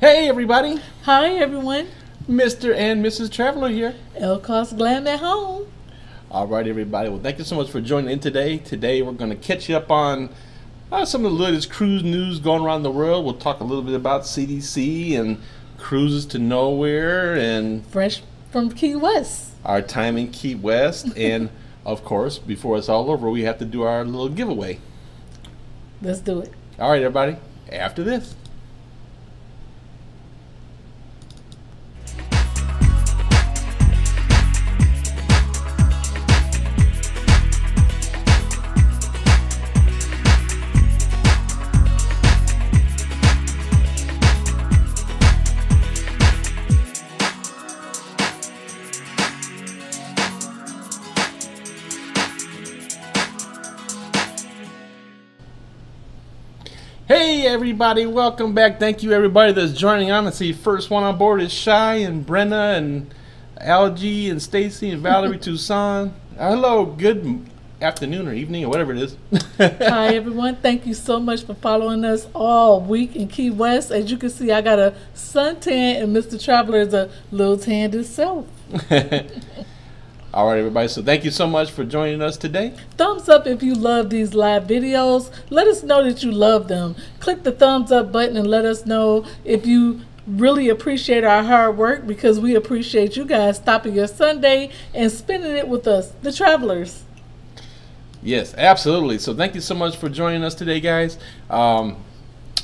Hey everybody! Hi everyone! Mr. and Mrs. Traveler here. ElleKosGlam at home. Alright everybody, well thank you so much for joining in today. Today we're going to catch you up on some of the latest cruise news going around the world. We'll talk a little bit about CDC and cruises to nowhere and... Fresh from Key West. Our time in Key West and of course before it's all over we have to do our little giveaway. Let's do it. Alright everybody, after this. Hey everybody, welcome back. Thank you everybody that's joining on. I see first one on board is Shy and Brenna and Algie and Stacy and Valerie Toussaint. Hello, good afternoon or evening or whatever it is. Hi everyone, thank you so much for following us all week in Key West. As you can see, I got a suntan and Mr. Traveler is a little tanned himself. All right, everybody. So thank you so much for joining us today. Thumbs up if you love these live videos. Let us know that you love them. Click the thumbs up button and let us know if you really appreciate our hard work, because we appreciate you guys stopping your Sunday and spending it with us, the travelers. Yes, absolutely. So thank you so much for joining us today, guys.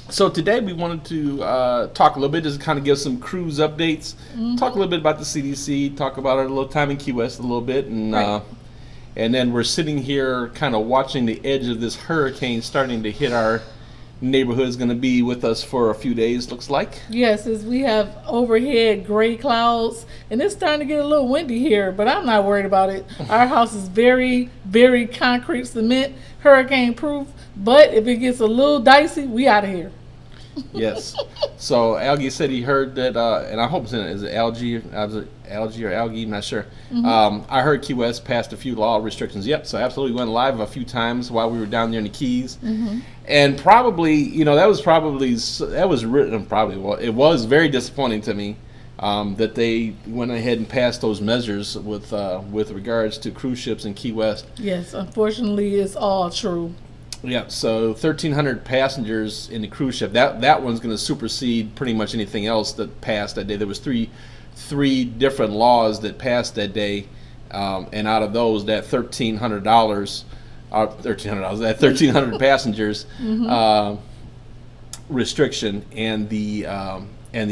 So today we wanted to talk a little bit, just kind of give some cruise updates, talk a little bit about the CDC, talk about our little time in Key West a little bit, and right. And then we're sitting here kind of watching the edge of this hurricane starting to hit our neighborhood. Is going to be with us for a few days, looks like. Yes, as we have overhead gray clouds, and it's starting to get a little windy here, but I'm not worried about it. Our house is very, very concrete cement, hurricane proof. But if it gets a little dicey, we out of here. Yes. So Algie said he heard that, and I hope it's in it. Is it Algie? Algie or Algie? I'm not sure. I heard Key West passed a few law restrictions. Yep. So absolutely went live a few times while we were down there in the Keys, and probably that was written probably. Well, it was very disappointing to me that they went ahead and passed those measures with regards to cruise ships in Key West. Yes. Unfortunately, it's all true. Yeah, so 1,300 passengers in the cruise ship. That one's going to supersede pretty much anything else that passed that day. There was three different laws that passed that day, and out of those, that $1,300 passengers restriction and the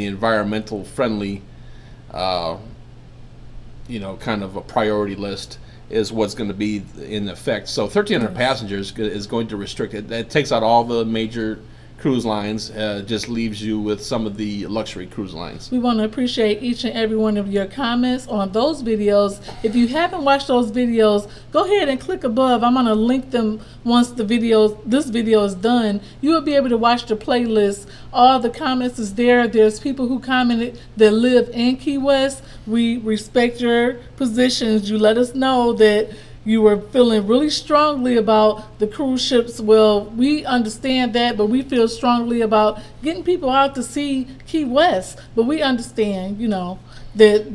environmental friendly, kind of a priority list is what's going to be in effect. So 1,300 passengers is going to restrict it. That takes out all the major cruise lines, just leaves you with some of the luxury cruise lines. We want to appreciate each and every one of your comments on those videos. If you haven't watched those videos, go ahead and click above. I'm going to link them once the this video is done. You will be able to watch the playlist. All the comments is there. There's people who commented that live in Key West. We respect your positions. You let us know that you were feeling really strongly about the cruise ships. Well, we understand that, but we feel strongly about getting people out to see Key West. But we understand, that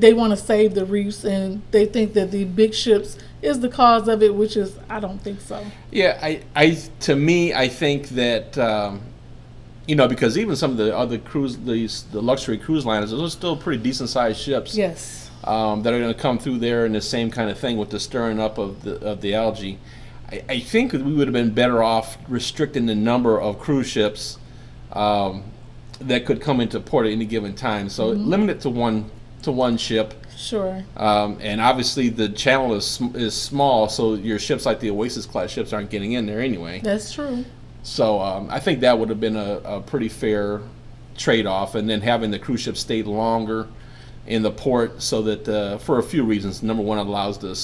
they want to save the reefs and they think that the big ships is the cause of it, which is, I don't think so. Yeah, to me, I think that, because even some of the other the luxury cruise liners, those are still pretty decent sized ships. Yes. That are going to come through there in the same kind of thing with the stirring up of the algae. I think we would have been better off restricting the number of cruise ships that could come into port at any given time. So limit it to one ship. Sure. And obviously the channel is small, so your ships like the Oasis class ships aren't getting in there anyway. That's true. So I think that would have been a pretty fair trade-off, and then having the cruise ships stay longer in the port, so that for a few reasons. Number one, it allows the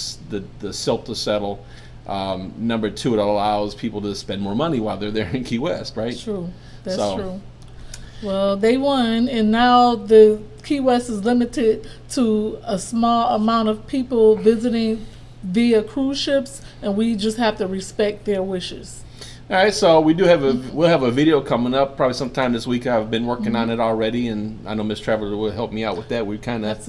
silt to settle. Number two, it allows people to spend more money while they're there in Key West, right? True, that's true. Well, they won, and now the Key West is limited to a small amount of people visiting via cruise ships, and we just have to respect their wishes. All right, so we do have a we'll have a video coming up probably sometime this week. I've been working on it already, and I know Miss Traveler will help me out with that. We're kind of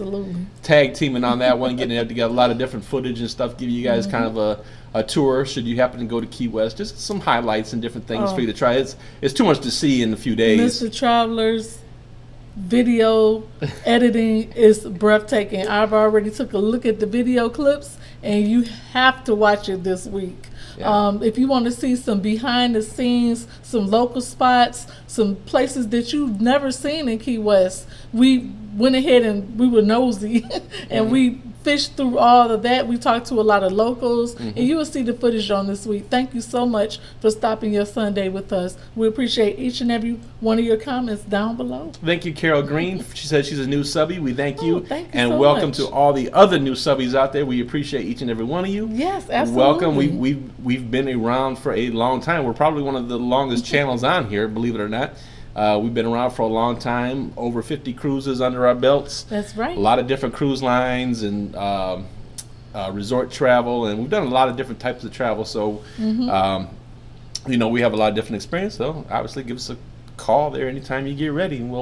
tag teaming on that one, getting it together, a lot of different footage and stuff. Give you guys kind of a tour should you happen to go to Key West, just some highlights and different things for you to try. It's too much to see in a few days. Mr. Traveler's video editing is breathtaking. I've already took a look at the video clips, and you have to watch it this week. Yeah. If you want to see some behind the scenes, some local spots, some places that you've never seen in Key West, we went ahead and we were nosy and we fished through all of that. We talked to a lot of locals, and you will see the footage on this week. Thank you so much for stopping your Sunday with us. We appreciate each and every one of your comments down below. Thank you, Carol Green. She says she's a new subby. We thank you. Thank you and so welcome much. To all the other new subbies out there. We appreciate each and every one of you. Yes, absolutely. Welcome. We've been around for a long time. We're probably one of the longest channels on here, believe it or not. We've been around for a long time, over 50 cruises under our belts. That's right. A lot of different cruise lines and resort travel, and we've done a lot of different types of travel. So, you know, we have a lot of different experience. So, obviously, give us a call there anytime you get ready, and we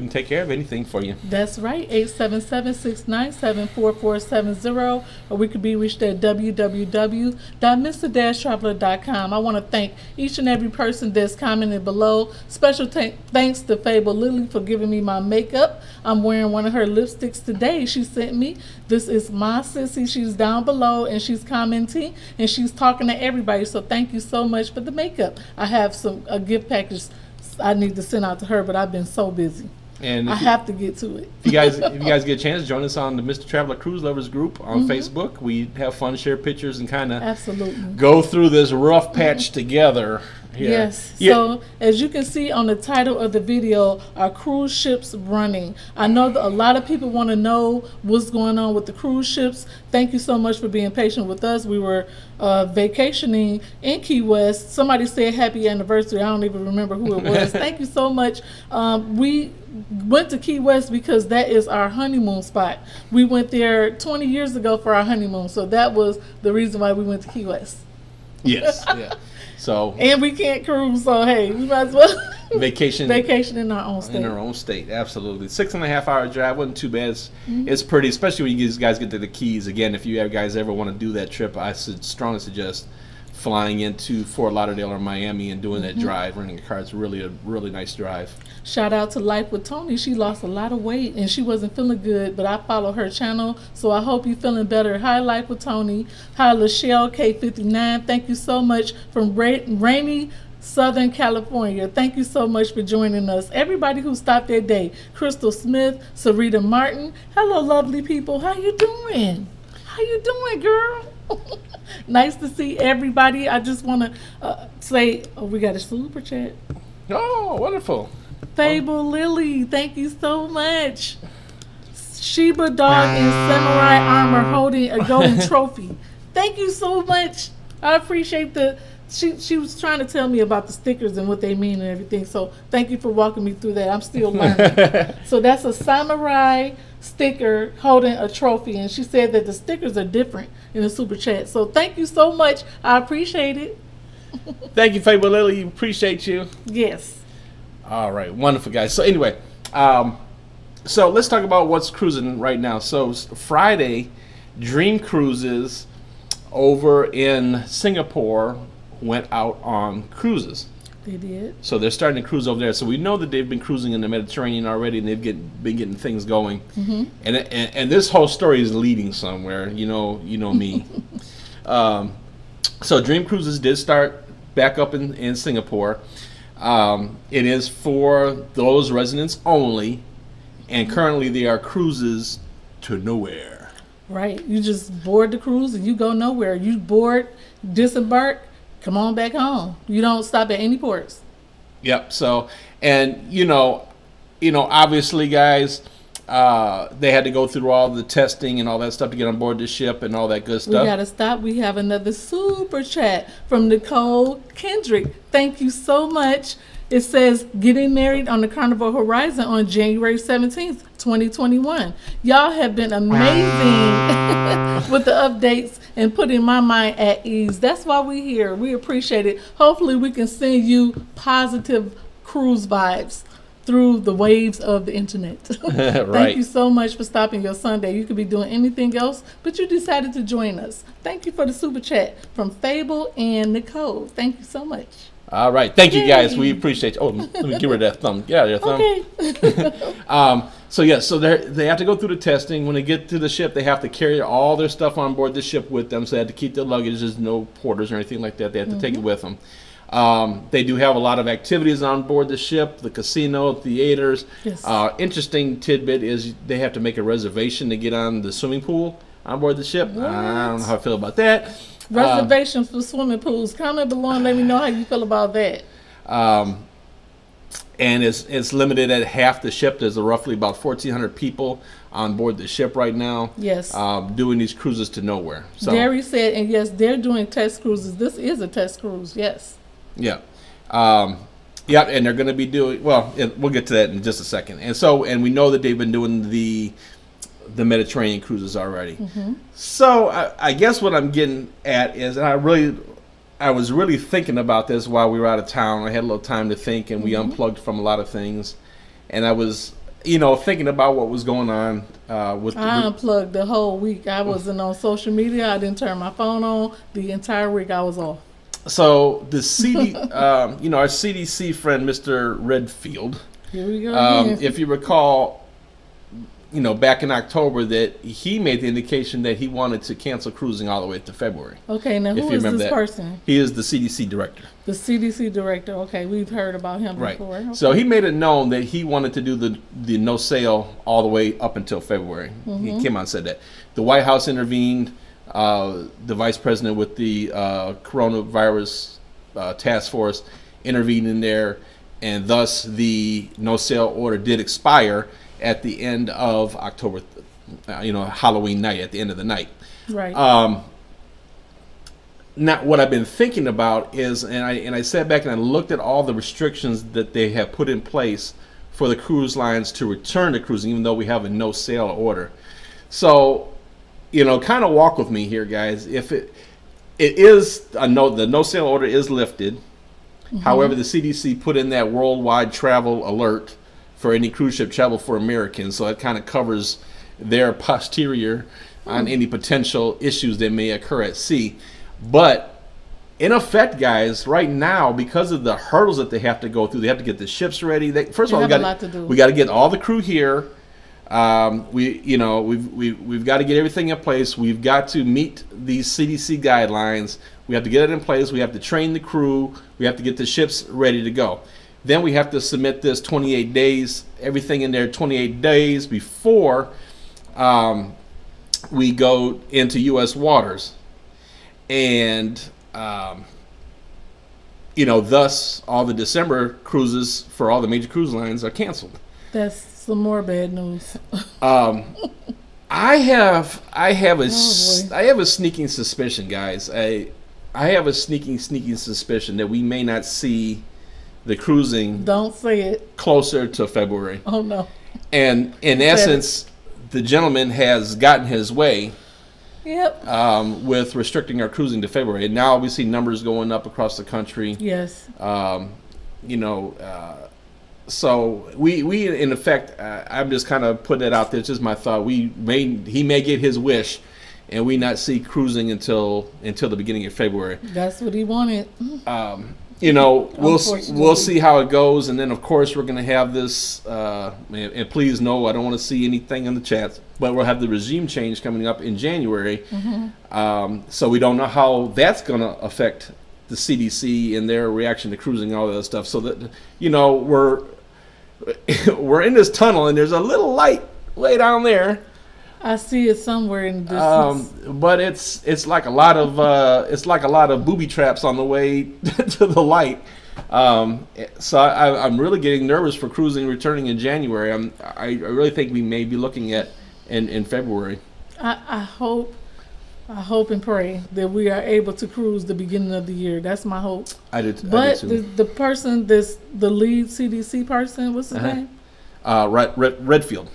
can take care of anything for you. That's right, 877-697-4470, or we could be reached at www.mr-traveler.com. I want to thank each and every person that's commented below. Special thanks to Fable Lily for giving me my makeup. I'm wearing one of her lipsticks today she sent me. This is my sissy. She's down below, and she's commenting, and she's talking to everybody, so thank you so much for the makeup. I have a gift package I need to send out to her, but I've been so busy, and I have to get to it. If you guys get a chance, join us on the Mr. Traveler Cruise Lovers group on Facebook. We have fun, share pictures, and kind of go through this rough patch together. Here. Yes. Yeah. So as you can see on the title of the video, are cruise ships running? I know that a lot of people want to know what's going on with the cruise ships. Thank you so much for being patient with us. We were vacationing in Key West. Somebody said happy anniversary. I don't even remember who it was. Thank you so much. We went to Key West because that is our honeymoon spot. We went there 20 years ago for our honeymoon. So that was the reason why we went to Key West. Yes. Yeah. So, and we can't cruise, so hey, we might as well vacation in our own state. In our own state, absolutely. 6.5 hour drive wasn't too bad. It's pretty, especially when you guys get to the Keys. Again, if you guys ever want to do that trip, I strongly suggest flying into Fort Lauderdale or Miami and doing that drive. Renting a car is really a really nice drive. Shout out to Life with Tony. She lost a lot of weight and she wasn't feeling good, but I follow her channel, so I hope you're feeling better. Hi, Life with Tony. Hi, Lachelle K59. Thank you so much from rainy Southern California. Thank you so much for joining us. Everybody who stopped their day. Crystal Smith, Sarita Martin. Hello, lovely people. How you doing? How you doing, girl? Nice to see everybody. I just want to say, we got a super chat. Oh, wonderful. Fable Lily, thank you so much. Sheba Dog in samurai armor holding a golden trophy. Thank you so much. I appreciate the... She was trying to tell me about the stickers and what they mean and everything. So thank you for walking me through that. I'm still learning. So that's a samurai sticker holding a trophy, and she said that the stickers are different in the super chat. So thank you so much. I appreciate it. Thank you, Fable Lily. Appreciate you. Yes. All right, wonderful guys. So anyway, so let's talk about what's cruising right now. So Friday, Dream Cruises over in Singapore went out on cruises. They did. So they're starting to cruise over there. So we know that they've been cruising in the Mediterranean already, and they've been getting things going. And this whole story is leading somewhere. You know me. So Dream Cruises did start back up in Singapore. It is for those residents only, and currently they are cruises to nowhere. Right. You just board the cruise and you go nowhere. You board, disembark, come on back home. You don't stop at any ports. Yep. So, and you know, obviously, guys, They had to go through all the testing and all that stuff to get on board the ship and all that good stuff. We got to stop. We have another super chat from Nicole Kendrick. Thank you so much. It says, getting married on the Carnival Horizon on January 17th, 2021. Y'all have been amazing with the updates and putting my mind at ease. That's why we're here. We appreciate it. Hopefully we can send you positive cruise vibes through the waves of the internet. Right. Thank you so much for stopping your Sunday. You could be doing anything else, but you decided to join us. Thank you for the super chat from Fable and Nicole. Thank you so much. All right. Thank you, guys. We appreciate you. Oh, let me get rid of that thumb. Get out of your thumb. Okay. So, yeah, so they have to go through the testing. When they get to the ship, they have to carry all their stuff on board the ship with them. So they had to keep their luggage. There's no porters or anything like that. They have to take it with them. They do have a lot of activities on board the ship, the casino, theaters. Yes. Interesting tidbit is they have to make a reservation to get on the swimming pool on board the ship. What? I don't know how I feel about that. Reservations for swimming pools. Comment below and let me know how you feel about that. And it's limited at half the ship. There's roughly about 1,400 people on board the ship right now. Yes. Doing these cruises to nowhere. So, Gary said, and yes, they're doing test cruises. This is a test cruise, yes. Yeah. Yeah, and they're going to be doing, well, we'll get to that in just a second. And so, and we know that they've been doing the Mediterranean cruises already. So I guess what I'm getting at is, and I was really thinking about this while we were out of town. I had a little time to think, and we unplugged from a lot of things. And I was, you know, thinking about what was going on with. I unplugged the whole week. I wasn't on social media. I didn't turn my phone on the entire week. I was off. So the you know, our CDC friend, Mr. Redfield. Here we go. If you recall, you know, back in October, that he made the indication that he wanted to cancel cruising all the way to February. Okay, now who is this person? He is the CDC director. The CDC director. Okay, we've heard about him before. Okay. So he made it known that he wanted to do the no sail all the way up until February. He came out and said that. The White House intervened. The vice president with the coronavirus task force intervened in there, and thus the no sail order did expire at the end of October, you know, Halloween night, at the end of the night. Right. Now, what I've been thinking about is, and I sat back and I looked at all the restrictions that they have put in place for the cruise lines to return to cruising, even though we have a no sail order. So, you know, kind of walk with me here, guys. If it is, the no sail order is lifted. However, the CDC put in that worldwide travel alert for any cruise ship travel for Americans, so it kind of covers their posterior on any potential issues that may occur at sea. But in effect, guys, right now, because of the hurdles that they have to go through, they have to get the ships ready. First of all, we got to get all the crew here. We've got to get everything in place. We've got to meet these CDC guidelines. We have to get it in place. We have to train the crew. We have to get the ships ready to go. Then we have to submit this 28 days, everything in there 28 days before we go into U.S. waters. And, you know, thus all the December cruises for all the major cruise lines are canceled. That's some more bad news. I have a sneaking suspicion, guys. I have a sneaking suspicion that we may not see the cruising closer to February. Oh no. And in essence, the gentleman has gotten his way. Yep. With restricting our cruising to February. And now we see numbers going up across the country. Yes. You know, so we in effect, I'm just kind of putting it out there. It's just my thought. He may get his wish, and we not see cruising until the beginning of February. That's what he wanted. You know, we'll see how it goes, and then of course we're going to have this. And please, no, I don't want to see anything in the chats, but we'll have the regime change coming up in January. So we don't know how that's going to affect the CDC and their reaction to cruising and all that stuff. So that, you know, we're in this tunnel, and there's a little light way down there. I see it somewhere in the distance. But it's like a lot of booby traps on the way to the light. So I'm really getting nervous for cruising returning in January. I really think we may be looking at in February. I hope and pray that we are able to cruise the beginning of the year. That's my hope. I do too. The person that's the lead CDC person, what's his name? Redfield.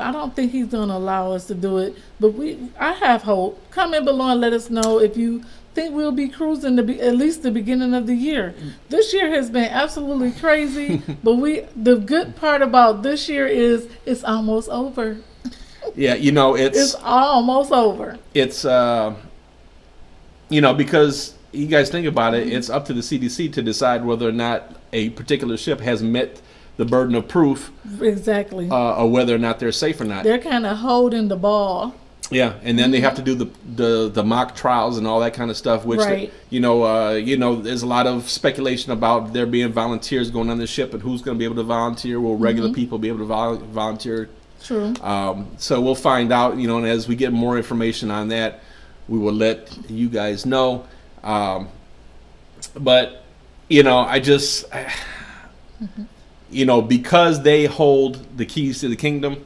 I don't think he's gonna allow us to do it, but I have hope. Comment below and let us know if you think we'll be cruising at least the beginning of the year. This year has been absolutely crazy, but the good part about this year is it's almost over. Yeah, you know, it's almost over. It's you know, because you guys think about it, it's up to the CDC to decide whether or not a particular ship has met the burden of proof, exactly, or whether or not they're safe or not. They're kind of holding the ball. Yeah, and then they have to do the mock trials and all that kind of stuff, which you know, there's a lot of speculation about there being volunteers going on the ship and who's going to be able to volunteer. Will regular people be able to volunteer? True. So we'll find out, you know, and as we get more information on that, we will let you guys know. But you know, I just you know, because they hold the keys to the kingdom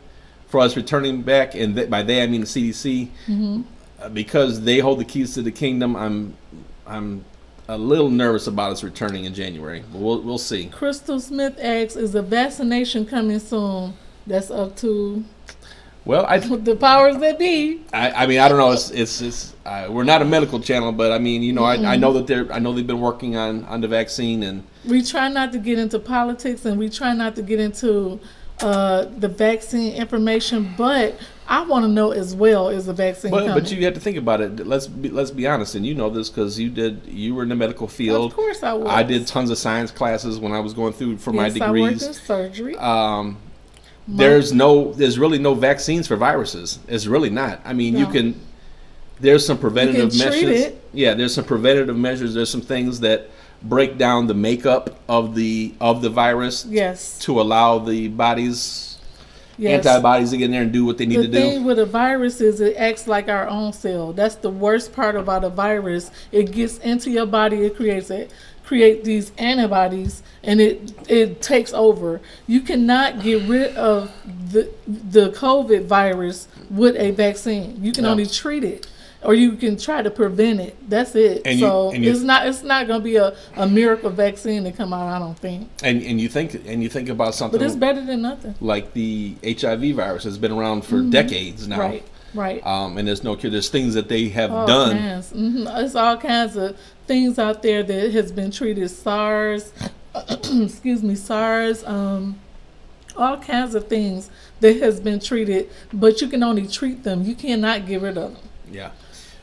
for us returning back, and by they I mean the CDC, because they hold the keys to the kingdom, I'm a little nervous about us returning in January, but we'll see. Crystal Smith asks, is the vaccination coming soon? That's up to, well, the powers that be. I mean, I don't know. It's we're not a medical channel, but I mean, you know, I know that they've been working on the vaccine, and we try not to get into politics, and we try not to get into the vaccine information. But I want to know as well, is the vaccine coming? But you have to think about it. Let's be honest, and you know this because you were in the medical field. Of course, I was. I did tons of science classes when I was going through for my degrees. I worked in surgery. There's really no vaccines for viruses. It's really not. I mean, there's some preventative measures. Yeah, there's some preventative measures. There's some things that break down the makeup of the virus. Yes. To allow the body's antibodies to get in there and do what they need to do. The thing with a virus is it acts like our own cell. That's the worst part about a virus. It gets into your body. It creates these antibodies, and it takes over. You cannot get rid of the COVID virus with a vaccine. You can only treat it, or you can try to prevent it. That's it. And so it's not going to be a miracle vaccine to come out, I don't think. And you think about something, but it's better than nothing. Like the HIV virus has been around for decades now. Right. And there's no cure. There's things that they have done. It's all kinds of things out there that has been treated. SARS, excuse me, SARS, all kinds of things that has been treated, but you can only treat them. You cannot get rid of them. Yeah.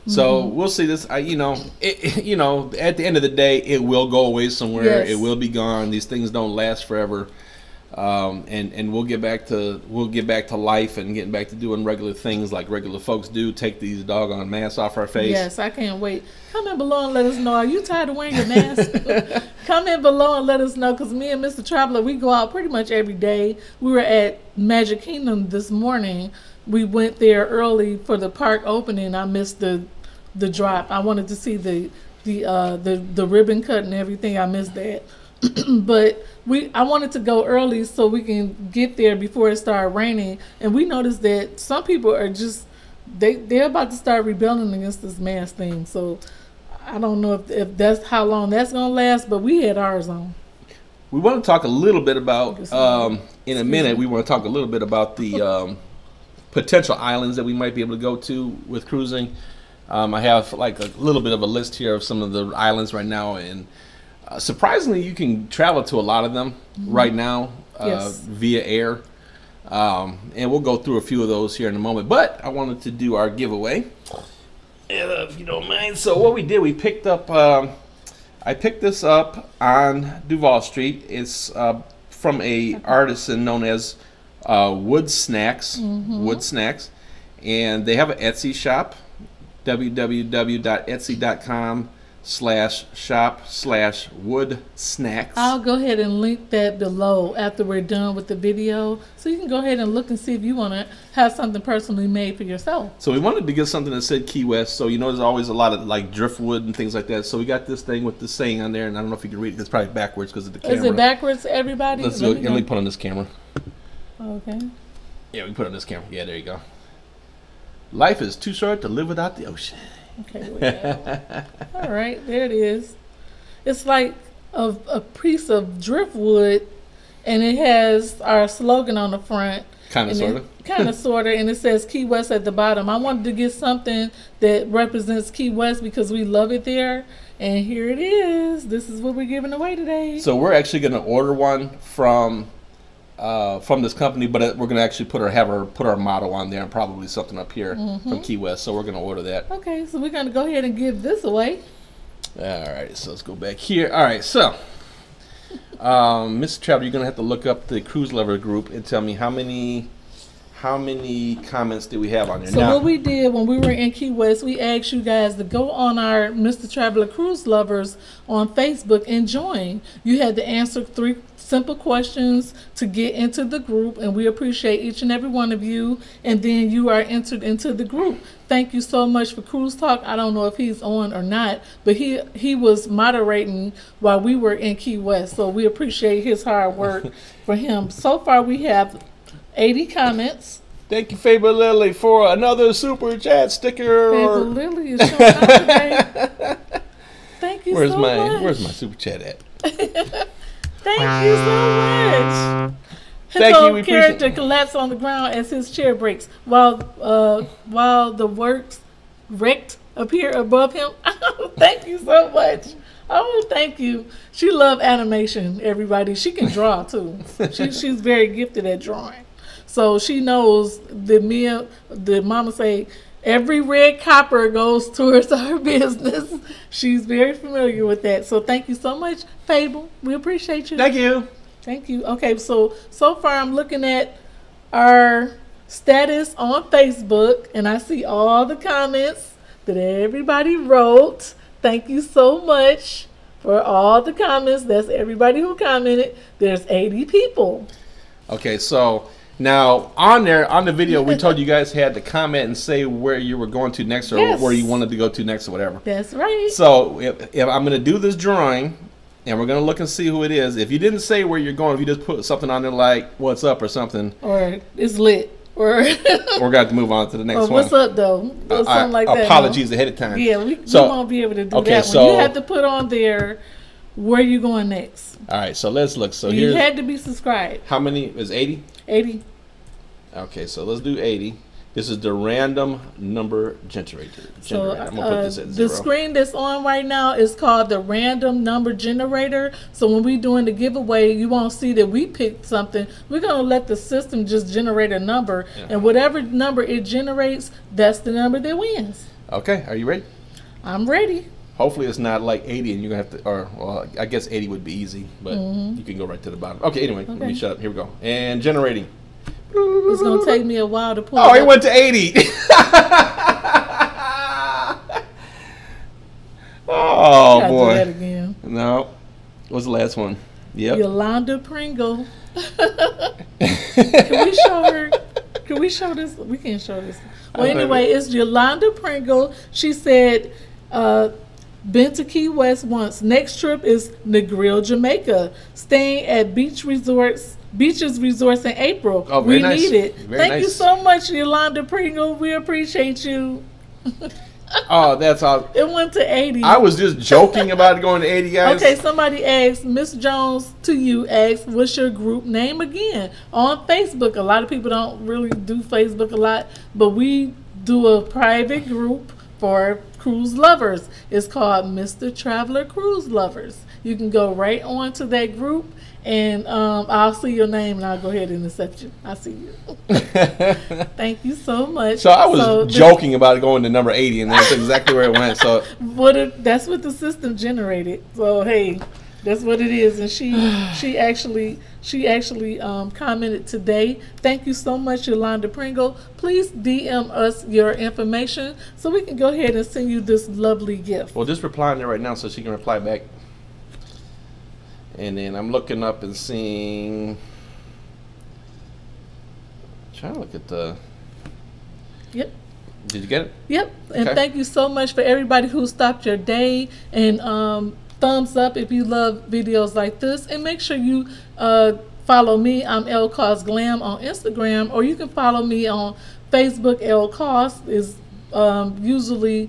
So we'll see this. You know, you know, at the end of the day, it will go away somewhere. Yes. It will be gone. These things don't last forever. And we'll get back to life and getting back to doing regular things like regular folks do. Take these doggone masks off our face. Yes, I can't wait. Comment below and let us know. Are you tired of wearing your mask? Comment below and let us know, because me and Mr. Traveler, we go out pretty much every day. We were at Magic Kingdom this morning. We went there early for the park opening. I missed the drop. I wanted to see the ribbon cut and everything. I missed that. But I wanted to go early so we can get there before it started raining. And we noticed that some people are just they're about to start rebelling against this mask thing. So I don't know if that's how long that's gonna last, but we had ours on. We want to talk a little bit about in a minute. We want to talk a little bit about the potential islands that we might be able to go to with cruising. I have like a little bit of a list here of some of the islands right now, and surprisingly, you can travel to a lot of them right now via air. And we'll go through a few of those here in a moment. But I wanted to do our giveaway, if you don't mind. So what we did, we picked up, I picked this up on Duval Street. It's from a artisan known as Wood Snacks. Wood Snacks. And they have an Etsy shop, www.etsy.com. etsy.com/shop/Wood Snacks. I'll go ahead and link that below after we're done with the video, so you can go ahead and look and see if you want to have something personally made for yourself. So we wanted to get something that said Key West, so you know there's always a lot of like driftwood and things like that. So we got this thing with the saying on there, and I don't know if you can read it. It's probably backwards because of the camera. Is it backwards, everybody? Let's do it. Let me put on this camera. Okay. Yeah, we put on this camera. Yeah, there you go. Life is too short to live without the ocean. Okay, well. All right, there it is. It's like a piece of driftwood, and it has our slogan on the front. Kind of, sort of. Kind of, sort of, and it says Key West at the bottom. I wanted to get something that represents Key West because we love it there, and here it is. This is what we're giving away today. So we're actually going to order one from this company, but we're going to actually put our motto on there and probably something up here from Key West. So we're going to order that. Okay, so we're going to go ahead and give this away. All right, so let's go back here. All right, so Mr. Traveler, you're going to have to look up the Cruise Lover group and tell me how many comments did we have on there. So now, what we did when we were in Key West, we asked you guys to go on our Mr. Traveler Cruise Lovers on Facebook and join. You had to answer 3 simple questions to get into the group, and we appreciate each and every one of you, and then you are entered into the group. Thank you so much for Cruise Talk. I don't know if he's on or not, but he was moderating while we were in Key West, so we appreciate his hard work for him. So far we have 80 comments. Thank you, Fable Lily, for another super chat sticker. Fable Lily is showing up today. Thank you so much. Where's my super chat at? Thank you so much. His character collapsed on the ground as his chair breaks, while the works wrecked appear above him. Thank you so much. Oh, thank you. She loves animation, everybody. She can draw too. she's very gifted at drawing. So she knows the mama say every red copper goes towards our business. She's very familiar with that. So thank you so much, Fable. We appreciate you. Thank you. Thank you. Okay, so far I'm looking at our status on Facebook, and I see all the comments that everybody wrote. Thank you so much for all the comments. That's everybody who commented. There's 80 people. Okay, so now, on there, on the video, we told you guys had to comment and say where you were going to next, or where you wanted to go to next or whatever. That's right. So, if I'm going to do this drawing, and we're going to look and see who it is. If you didn't say where you're going, if you just put something on there like, what's up or something. Or, it's lit. Or we're going to move on to the next one. What's up, though? Or something like that. Apologies ahead of time. Yeah, we won't be able to do that one. You have to put on there, where are you going next? All right, so let's look. So you had to be subscribed. How many is 80? 80. Okay, so let's do 80. This is the random number generator. So I'm gonna put this at 0. The screen that's on right now is called the random number generator. So when we're doing the giveaway, you won't see that we picked something. We're gonna let the system just generate a number, and whatever number it generates, that's the number that wins. Okay, are you ready? I'm ready. Hopefully it's not like 80 and you're going to have to, or well, I guess 80 would be easy, but you can go right to the bottom. Okay, anyway, let me shut up. Here we go. And generating. It's going to take me a while to pull it up. It went to 80. Oh, boy. Do that again. No. What's the last one? Yep. Yolanda Pringle. Can we show her? Can we show this? We can't show this. Well, anyway, it's Yolanda Pringle. She said, been to Key West once. Next trip is Negril, Jamaica. Staying at Beaches Resorts in April. Oh, very nice. We need it. Thank you so much, Yolanda Pringle. We appreciate you. Oh, that's awesome. It went to 80. I was just joking about going to 80, guys. Okay, somebody asked, Miss Jones to you asked, what's your group name again? On Facebook. A lot of people don't really do Facebook a lot, but we do a private group for Cruise Lovers. It's called Mr. Traveler Cruise Lovers. You can go right on to that group, and I'll see your name, and I'll go ahead and accept you. I see you. Thank you so much. So I was joking about going to number 80, and that's exactly where it went. So that's what the system generated. So hey, That's what it is. And she actually commented today. Thank you so much, Yolanda Pringle. Please DM us your information so we can go ahead and send you this lovely gift. Well, just replying there right now so she can reply back. And then I'm looking up and seeing. Trying to look at the. Yep. Did you get it? Yep. And okay. Thank you so much for everybody who stopped your day, and thumbs up if you love videos like this, and make sure you follow me. I'm ElleKosGlam on Instagram, or you can follow me on Facebook. ElleKos is usually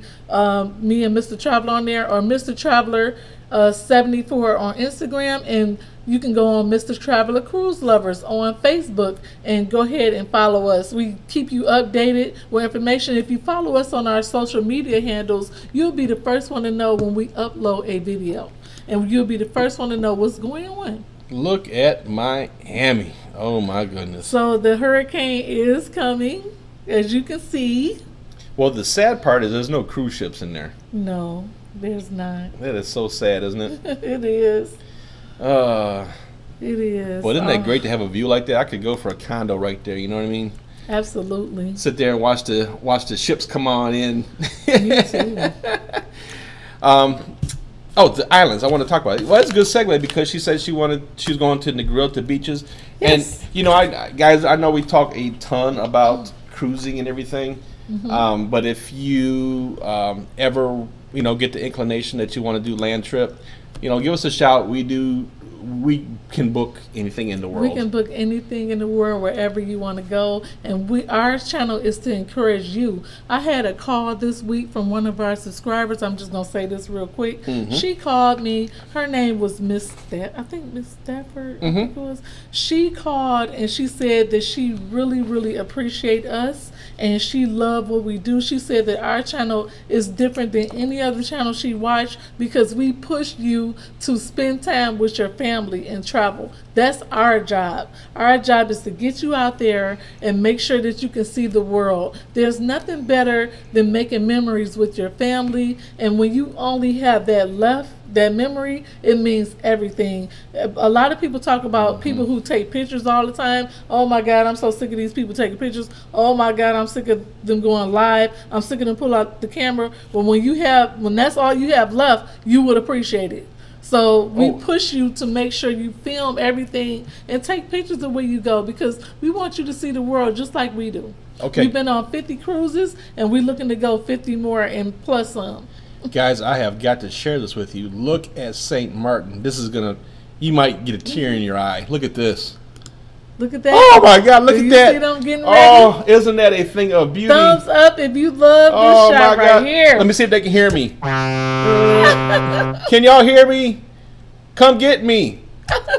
me and Mr. Traveler on there, or Mr. Traveler 74 on Instagram, and you can go on Mr. Traveler Cruise Lovers on Facebook and go ahead and follow us. We keep you updated with information. If you follow us on our social media handles, you'll be the first one to know when we upload a video, and you'll be the first one to know what's going on. Look at Miami. Oh my goodness. So the hurricane is coming, as you can see. Well, the sad part is there's no cruise ships in there. No, there's not. That is so sad, isn't it? It is. It is. Well, isn't that great to have a view like that? I could go for a condo right there. You know what I mean? Absolutely. Sit there and watch the ships come on in. You too. Oh, the islands. I want to talk about it. Well, that's a good segue because she said she's going to Negril to beaches. Yes. And you know, guys, I know we talk a ton about cruising and everything, but if you ever get the inclination that you want to do land trip, give us a shout. We can book anything in the world. We can book anything in the world, wherever you want to go. And our channel is to encourage you. I had a call this week from one of our subscribers. I'm just going to say this real quick. She called me. Her name was Miss Stafford. I think Miss Stafford it was. She called and she said that she really, really appreciates us and she loved what we do. She said that our channel is different than any other channel she watched because we push you to spend time with your family and travel. That's our job. Our job is to get you out there and make sure that you can see the world. There's nothing better than making memories with your family, and when you only have that left, that memory, it means everything. A lot of people talk about people who take pictures all the time. Oh my God, I'm so sick of these people taking pictures. Oh my God, I'm sick of them going live. I'm sick of them pulling out the camera. Well, when that's all you have left, you would appreciate it. So we push you to make sure you film everything and take pictures of where you go because we want you to see the world just like we do. Okay. We've been on 50 cruises and we're looking to go 50 more and plus some. Guys, I have got to share this with you. Look at Saint Martin. This is gonna, you might get a tear in your eye. Look at this. Look at that. Oh my God, look at that. See them getting ready? Oh, isn't that a thing of beauty? Thumbs up if you love this shot right here. Let me see if they can hear me. Can y'all hear me? Come get me.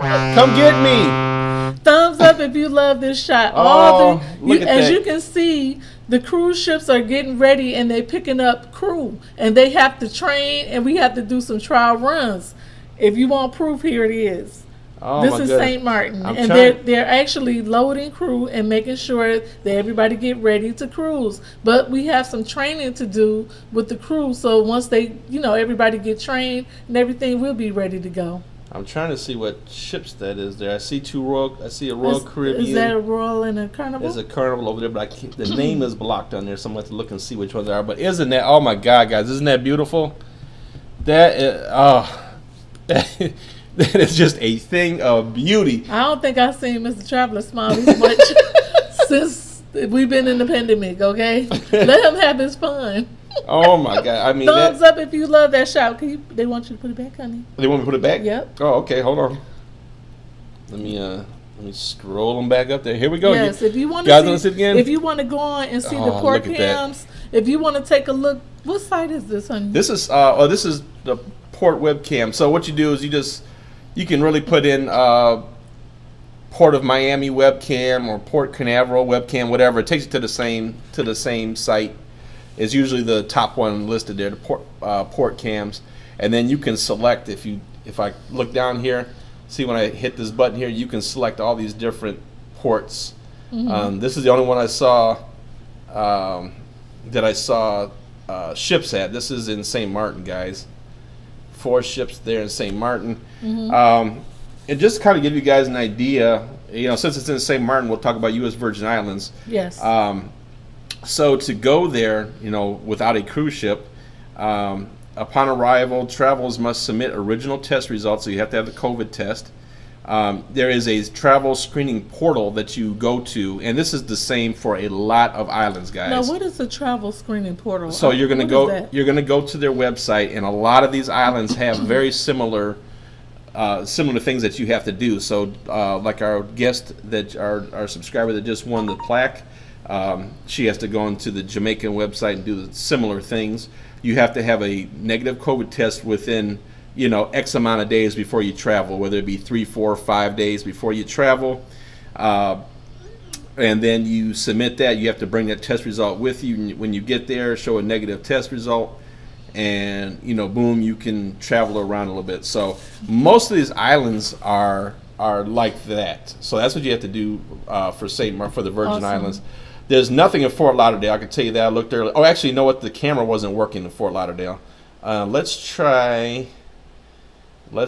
Come get me. Thumbs up if you love this shot. Oh, look at that. As you can see, the cruise ships are getting ready and they're picking up crew. And they have to train and we have to do some trial runs. If you want proof, here it is. Oh, this is St. Martin, and they're actually loading crew and making sure that everybody get ready to cruise. But we have some training to do with the crew, so once they, everybody get trained and everything, we'll be ready to go. I'm trying to see what ships that is there. I see a Royal Caribbean. Is that a Royal and a Carnival? There's a Carnival over there, but I can't, the name is blocked on there, so I'm going to have to look and see which ones there are. But isn't that, oh my God, guys, isn't that beautiful? That is, that is just a thing of beauty. I don't think I've seen Mr. Traveler smile as much since we've been in the pandemic, okay? Let him have his fun. Oh, my God. I mean, thumbs up if you love that shot. They want you to put it back, honey. They want me to put it back? Yep. Oh, okay. Hold on. Let me scroll them back up there. Here we go. Yes, if you want to see it again? If you want to go on and see the Port Cams, if you want to take a look, what site is this, honey? This is, this is the Port webcam. So what you do is you just... You can really put in Port of Miami webcam or Port Canaveral webcam, whatever. It takes you to the same site. It's usually the top one listed there, the port cams, and then you can select if I look down here, see when I hit this button here, you can select all these different ports. This is the only one I saw ships at. This is in Saint Martin, guys. four ships there in Saint Martin. Mm-hmm. And just to kind of give you guys an idea, you know, since it's in Saint Martin, we'll talk about U.S. Virgin Islands. Yes. So to go there, you know, without a cruise ship, upon arrival, travelers must submit original test results. So you have to have the COVID test. There is a travel screening portal that you go to, and this is the same for a lot of islands, guys. Now, what is the travel screening portal? So you're going to go. You're going to go to their website, and a lot of these islands have very similar, similar things that you have to do. So, like our guest, that our subscriber that just won the plaque, she has to go into the Jamaican website and do the similar things. You have to have a negative COVID test within, you know, X amount of days before you travel, whether it be 3, 4, 5 days before you travel. And then you submit that. You have to bring that test result with you when you get there, show a negative test result, and, you know, boom, you can travel around a little bit. So most of these islands are like that. So that's what you have to do for St. Martin, for the Virgin Islands. There's nothing in Fort Lauderdale. I can tell you that. I looked earlier. Oh, actually, you know what? The camera wasn't working in Fort Lauderdale. Let's try... well,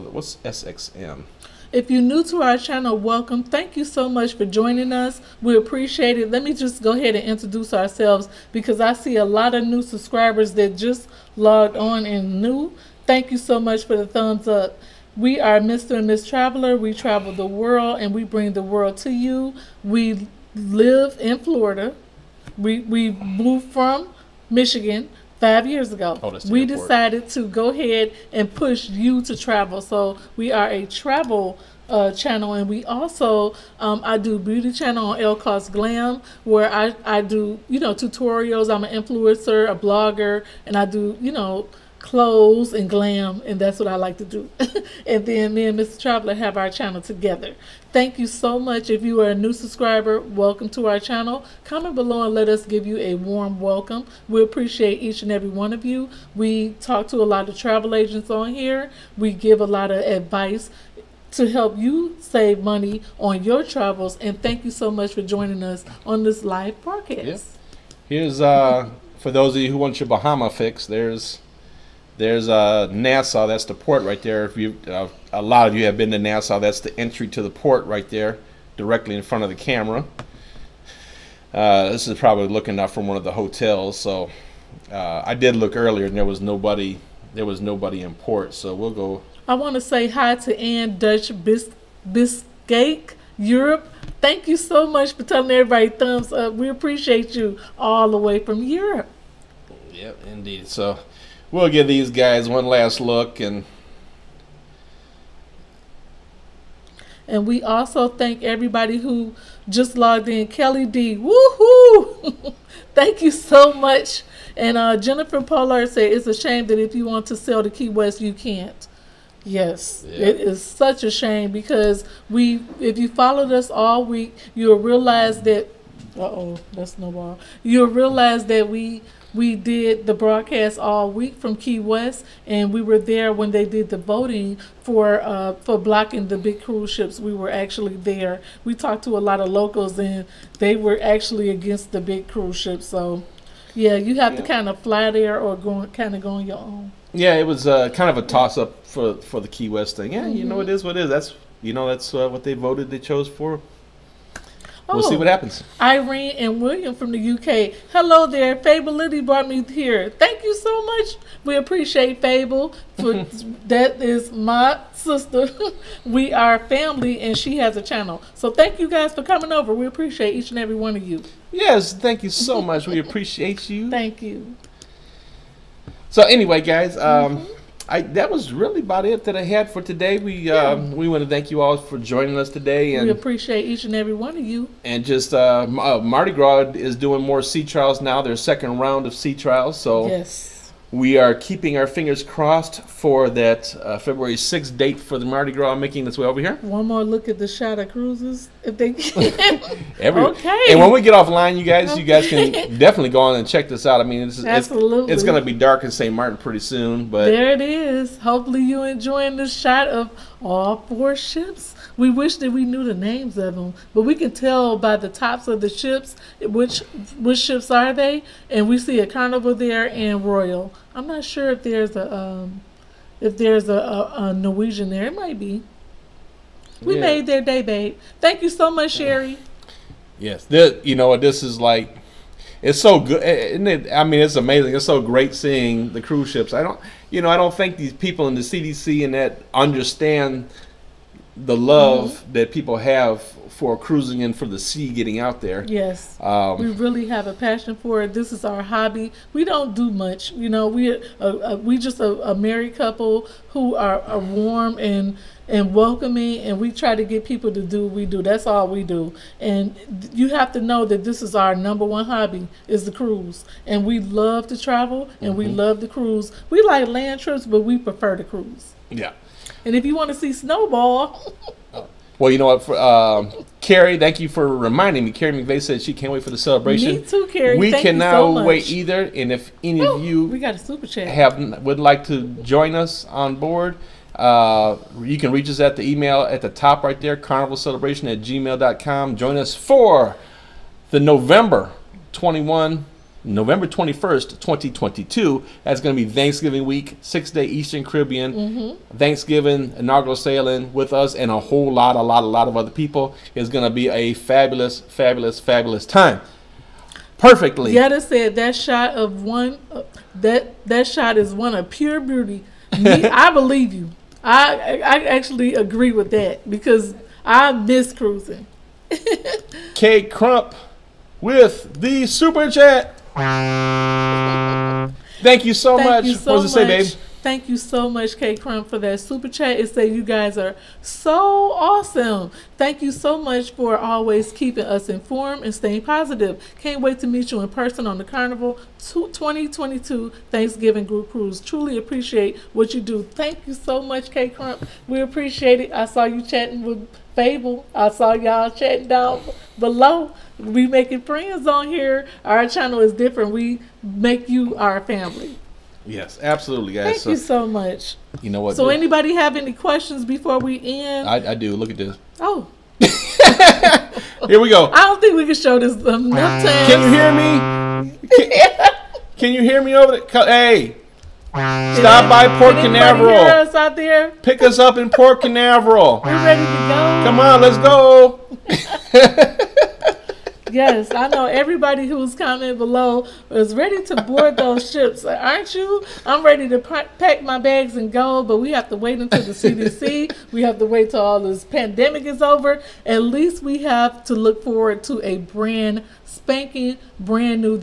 what's SXM? If you're new to our channel, welcome. Thank you so much for joining us. We appreciate it. Let me just go ahead and introduce ourselves, because I see a lot of new subscribers that just logged on and new. Thank you so much for the thumbs up. We are Mr. and Miss Traveler. We travel the world and we bring the world to you. We live in Florida. We moved from Michigan 5 years ago. Oh, we decided to go ahead and push you to travel. So we are a travel channel, and we also I do beauty channel on ElleKosGlam, where I do, you know, tutorials. I'm an influencer, a blogger, and I do, you know, clothes and glam, and that's what I like to do. And then me and Mr. Traveler have our channel together. Thank you so much. If you are a new subscriber, welcome to our channel. Comment below and let us give you a warm welcome. We appreciate each and every one of you. We talk to a lot of travel agents on here. We give a lot of advice to help you save money on your travels. And thank you so much for joining us on this live broadcast. Yep. Here's, for those of you who want your Bahama fix, there's Nassau. That's the port right there. If you, a lot of you have been to Nassau. That's the entry to the port right there, directly in front of the camera. This is probably looking out from one of the hotels. So I did look earlier, and there was nobody in port. So we'll go. I want to say hi to Ann Dutch Biscake, Europe. Thank you so much for telling everybody thumbs up. We appreciate you all the way from Europe. Yep, indeed. So we'll give these guys one last look. And we also thank everybody who just logged in. Kelly D, woohoo! Thank you so much. And Jennifer Pollard said, it's a shame that if you want to sell to Key West, you can't. Yes, yeah. It is such a shame, because if you followed us all week, you'll realize that, uh-oh, that's Snowball. You'll realize that we did the broadcast all week from Key West, and we were there when they did the voting for blocking the big cruise ships. We were actually there. We talked to a lot of locals, and they were actually against the big cruise ships. So, yeah, you have to kind of fly there or kind of go on your own. Yeah, it was kind of a toss-up for the Key West thing. Yeah, you know, it is what it is. That's, you know, that's what they voted. They chose for. We'll see what happens. Irene and William from the UK. Hello there. Fable Lily brought me here. Thank you so much. We appreciate Fable. For that is my sister. We are family, and she has a channel. So thank you guys for coming over. We appreciate each and every one of you. Yes, thank you so much. We appreciate you. Thank you. So anyway, guys, that was really about it that I had for today. We want to thank you all for joining us today, and we appreciate each and every one of you. And just Mardi Gras is doing more sea trials now. Their second round of sea trials, so yes, We are keeping our fingers crossed for that February 6th date for the Mardi Gras making its way over here. One more look at the shot of cruises, if they can. Okay. And when we get offline, you guys can definitely go on and check this out. I mean, it's going to be dark in Saint Martin pretty soon, but there it is. Hopefully, you're enjoying this shot of all four ships. We wish that we knew the names of them, but we can tell by the tops of the ships which ships are they, and we see a Carnival there and Royal. I'm not sure if there's a Norwegian there. It might be. We made their day, babe. Thank you so much, Sherry. Yes, you know, this is like, it's so good, isn't it? I mean, it's amazing. It's so great seeing the cruise ships. I don't think these people in the CDC and that understand the love that people have for cruising and for the sea, getting out there. Yes, we really have a passion for it. This is our hobby. We don't do much, you know. We just a married couple who are warm and welcoming, and we try to get people to do what we do. That's all we do. And you have to know that this is our #1 hobby, is the cruise. And we love to travel, and we love the cruise. We like land trips, but we prefer the cruise. Yeah. And if you want to see Snowball. Well, you know what, Carrie, thank you for reminding me. Carrie McVeigh said she can't wait for the celebration. Me too, Carrie. We cannot wait either. And if any of you would like to join us on board, you can reach us at the email at the top right there, carnivalcelebration@gmail.com. Join us for the November 21st, 2022. That's going to be Thanksgiving week, 6-day Eastern Caribbean, Thanksgiving, inaugural sailing with us and a lot of other people. It's going to be a fabulous, fabulous, fabulous time. Perfectly. Yetta said that shot of that shot is one of pure beauty. Me, I believe you. I actually agree with that because I miss cruising. K. Crump with the super chat. Thank you so much. What does it say, babe? Thank you so much, K. Crump, for that super chat. It said you guys are so awesome. Thank you so much for always keeping us informed and staying positive. Can't wait to meet you in person on the Carnival 2022 Thanksgiving Group Cruise. Truly appreciate what you do. Thank you so much, K. Crump. We appreciate it. I saw you chatting with Fable. I saw y'all chatting down below. We making friends on here. Our channel is different. We make you our family. Yes, absolutely, guys. Thank you so much. You know what? So, anybody have any questions before we end? I do. Look at this. Oh. Here we go. I don't think we can show this enough time. Can you hear me? Can you hear me over there? Hey. Stop by Port Canaveral. Hear us out there? Pick us up in Port Canaveral. We're ready to go. Come on, let's go. Yes, I know everybody who's commenting below is ready to board those ships, aren't you? I'm ready to pack my bags and go, but we have to wait until the CDC. We have to wait till all this pandemic is over. At least we have to look forward to a brand spanking new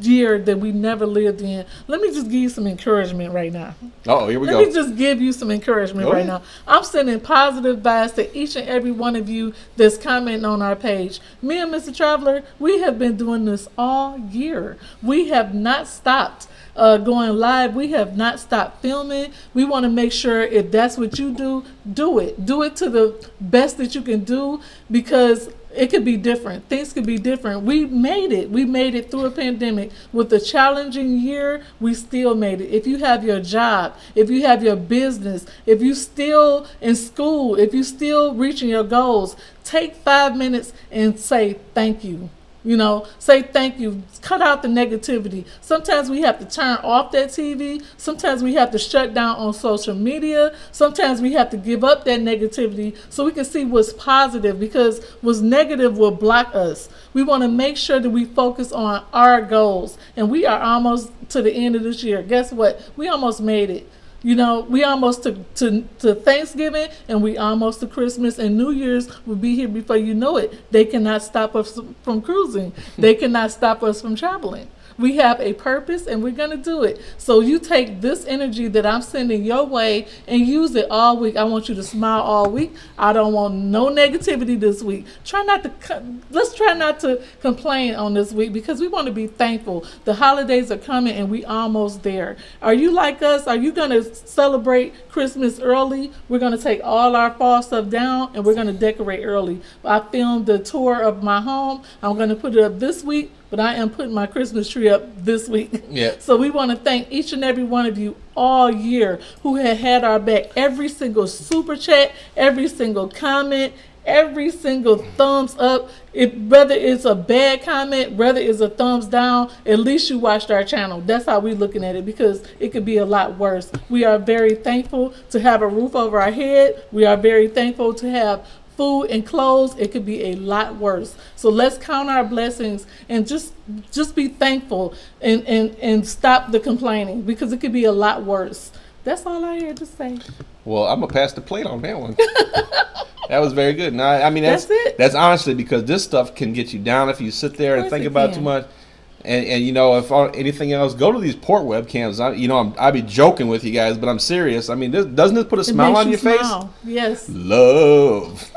year that we never lived in. Let me just give you some encouragement right now. Let me just give you some encouragement right now. I'm sending positive vibes to each and every one of you that's commenting on our page. Me and Mr. Traveler, we have been doing this all year. We have not stopped going live. We have not stopped filming. We want to make sure if that's what you do, do it. Do it to the best that you can do, because it could be different. Things could be different. We made it. We made it through a pandemic. With a challenging year, we still made it. If you have your job, if you have your business, if you're still in school, if you're still reaching your goals, take 5 minutes and say thank you. You know, say thank you. Cut out the negativity. Sometimes we have to turn off that TV. Sometimes we have to shut down on social media. Sometimes we have to give up that negativity so we can see what's positive, because what's negative will block us. We want to make sure that we focus on our goals. And we are almost to the end of this year. Guess what? We almost made it. You know, we almost to Thanksgiving, and we almost to Christmas, and New Year's will be here before you know it. They cannot stop us from cruising. They cannot stop us from traveling. We have a purpose and we're going to do it. So you take this energy that I'm sending your way and use it all week. I want you to smile all week. I don't want no negativity this week. Let's try not to complain on this week, because we want to be thankful. The holidays are coming and we almost there. Are you like us? Are you going to celebrate Christmas early? We're going to take all our fall stuff down and we're going to decorate early. I filmed the tour of my home. I'm going to put it up this week, but I am putting my Christmas tree up this week. Yep. So we want to thank each and every one of you all year who had our back. Every single super chat, every single comment, every single thumbs up. Whether it's a bad comment, whether it's a thumbs down, at least you watched our channel. That's how we're looking at it, because it could be a lot worse. We are very thankful to have a roof over our head. We are very thankful to have food and clothes. It could be a lot worse. So let's count our blessings and just be thankful and stop the complaining, because it could be a lot worse. That's all I had to say. Well, I'm gonna pass the plate on that one. That was very good. No, I mean that's it. That's honestly, because this stuff can get you down if you sit there and think about it too much. And you know, if anything else, go to these port webcams. I'd be joking with you guys, but I'm serious. I mean, doesn't this put a smile on your face? Yes. Love,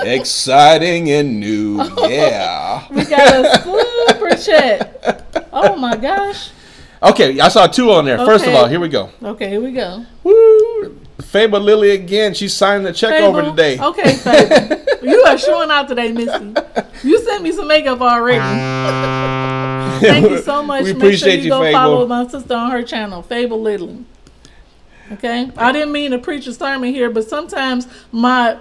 exciting and new. Oh, yeah. We got a super chat. Oh my gosh. Okay, I saw two on there. Okay. First of all, here we go. Okay, here we go. Woo! Fable Lily again. She signed the check over today. Okay, Fable. You are showing out today, Missy. You sent me some makeup already. Thank you so much. We appreciate you, Fable. Make sure you go follow my sister on her channel, Fable Lily. Okay? I didn't mean to preach a sermon here, but sometimes my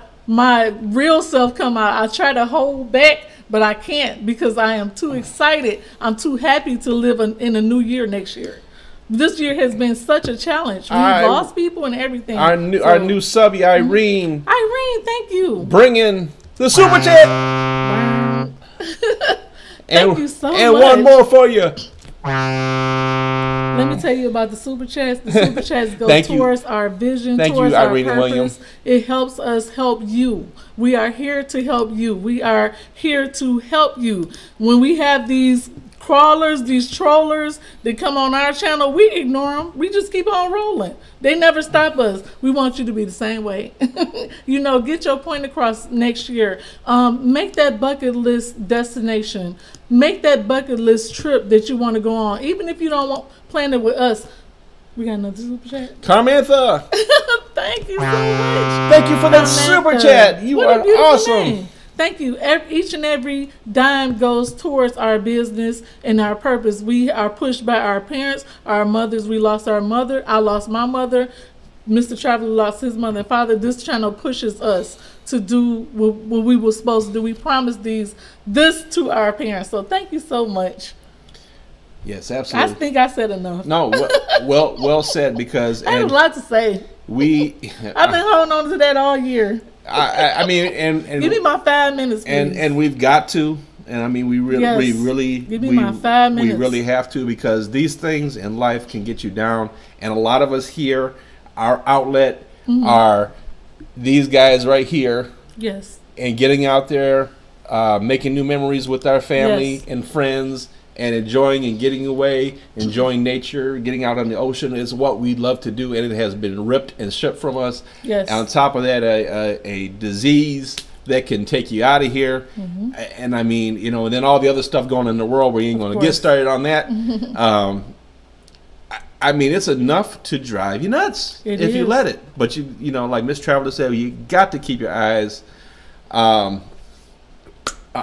real self come out. I try to hold back, but I can't, because I am too excited. I'm too happy to live in a new year next year. This year has been such a challenge. We've lost people and everything. Our new subby, Irene. Irene, thank you. Bring in the super chat. Thank you so much. And one more for you. Let me tell you about the super chats. The super chats go towards our vision, towards our purpose. Williams. It helps us help you. We are here to help you. We are here to help you. When we have these crawlers, these trollers that come on our channel, we ignore them. We just keep on rolling. They never stop us. We want you to be the same way. You know, get your point across next year. Make that bucket list destination. Make that bucket list trip that you want to go on. Even if you don't want plan it with us. We got another super chat. Carmantha. Thank you so much. Thank you for that super chat. You are awesome. Name. Thank you. Each and every dime goes towards our business and our purpose. We are pushed by our parents, our mothers. We lost our mother. I lost my mother. Mr. Traveler lost his mother and father. This channel pushes us to do what we were supposed to do. We promised this to our parents. So thank you so much. Yes, absolutely. I think I said enough. No, well said, because I have a lot to say. I've been holding on to that all year. I mean, and give me my 5 minutes, please. And we've got to, and I mean, we really have to, because these things in life can get you down, and a lot of us here, our outlet are these guys right here. Yes. And getting out there, making new memories with our family and friends, and enjoying and getting away, enjoying nature, getting out on the ocean is what we love to do, and it has been ripped and stripped from us. Yes. And on top of that, a disease that can take you out of here. And I mean, you know, and then all the other stuff going in the world where you ain't going to get started on that. I mean, it's enough to drive you nuts if you let it. But you know, like Miss Traveler said, you got to keep your eyes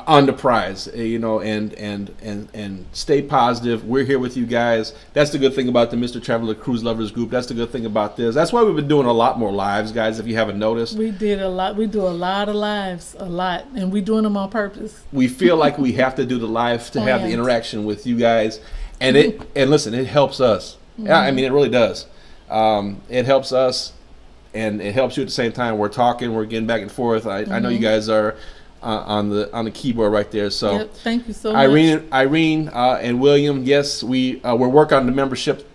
on the prize, you know, and stay positive. We're here with you guys. That's the good thing about the Mr. Traveler Cruise Lovers group. That's the good thing about this. That's why we've been doing a lot more lives, guys, if you haven't noticed. We did a lot. We do a lot of lives, a lot, and we're doing them on purpose. We feel like we have to do the lives to have the interaction with you guys. And listen, it helps us. I mean, it really does. It helps us, and it helps you at the same time. We're talking, we're getting back and forth. I know you guys are on the keyboard right there. So thank you so much, Irene and William. Yes, we're working on the membership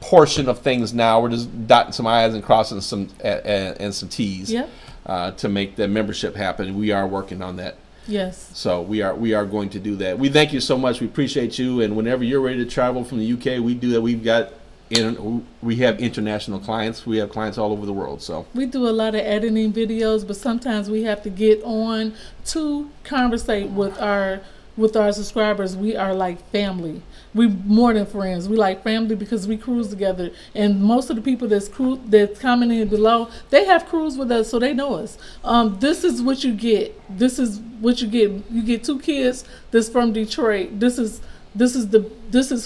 portion of things now. We're just dotting some I's and crossing some T's to make the membership happen. We are working on that. Yes. So we are going to do that. We thank you so much. We appreciate you. And whenever you're ready to travel from the UK, we do that. We have international clients. We have clients all over the world. So we do a lot of editing videos, but sometimes we have to get on to conversate with our subscribers. We are like family. We're more than friends. We like family because we cruise together. And most of the people that's commenting below, they have cruised with us, so they know us. This is what you get. This is what you get. You get two kids that's from Detroit. This is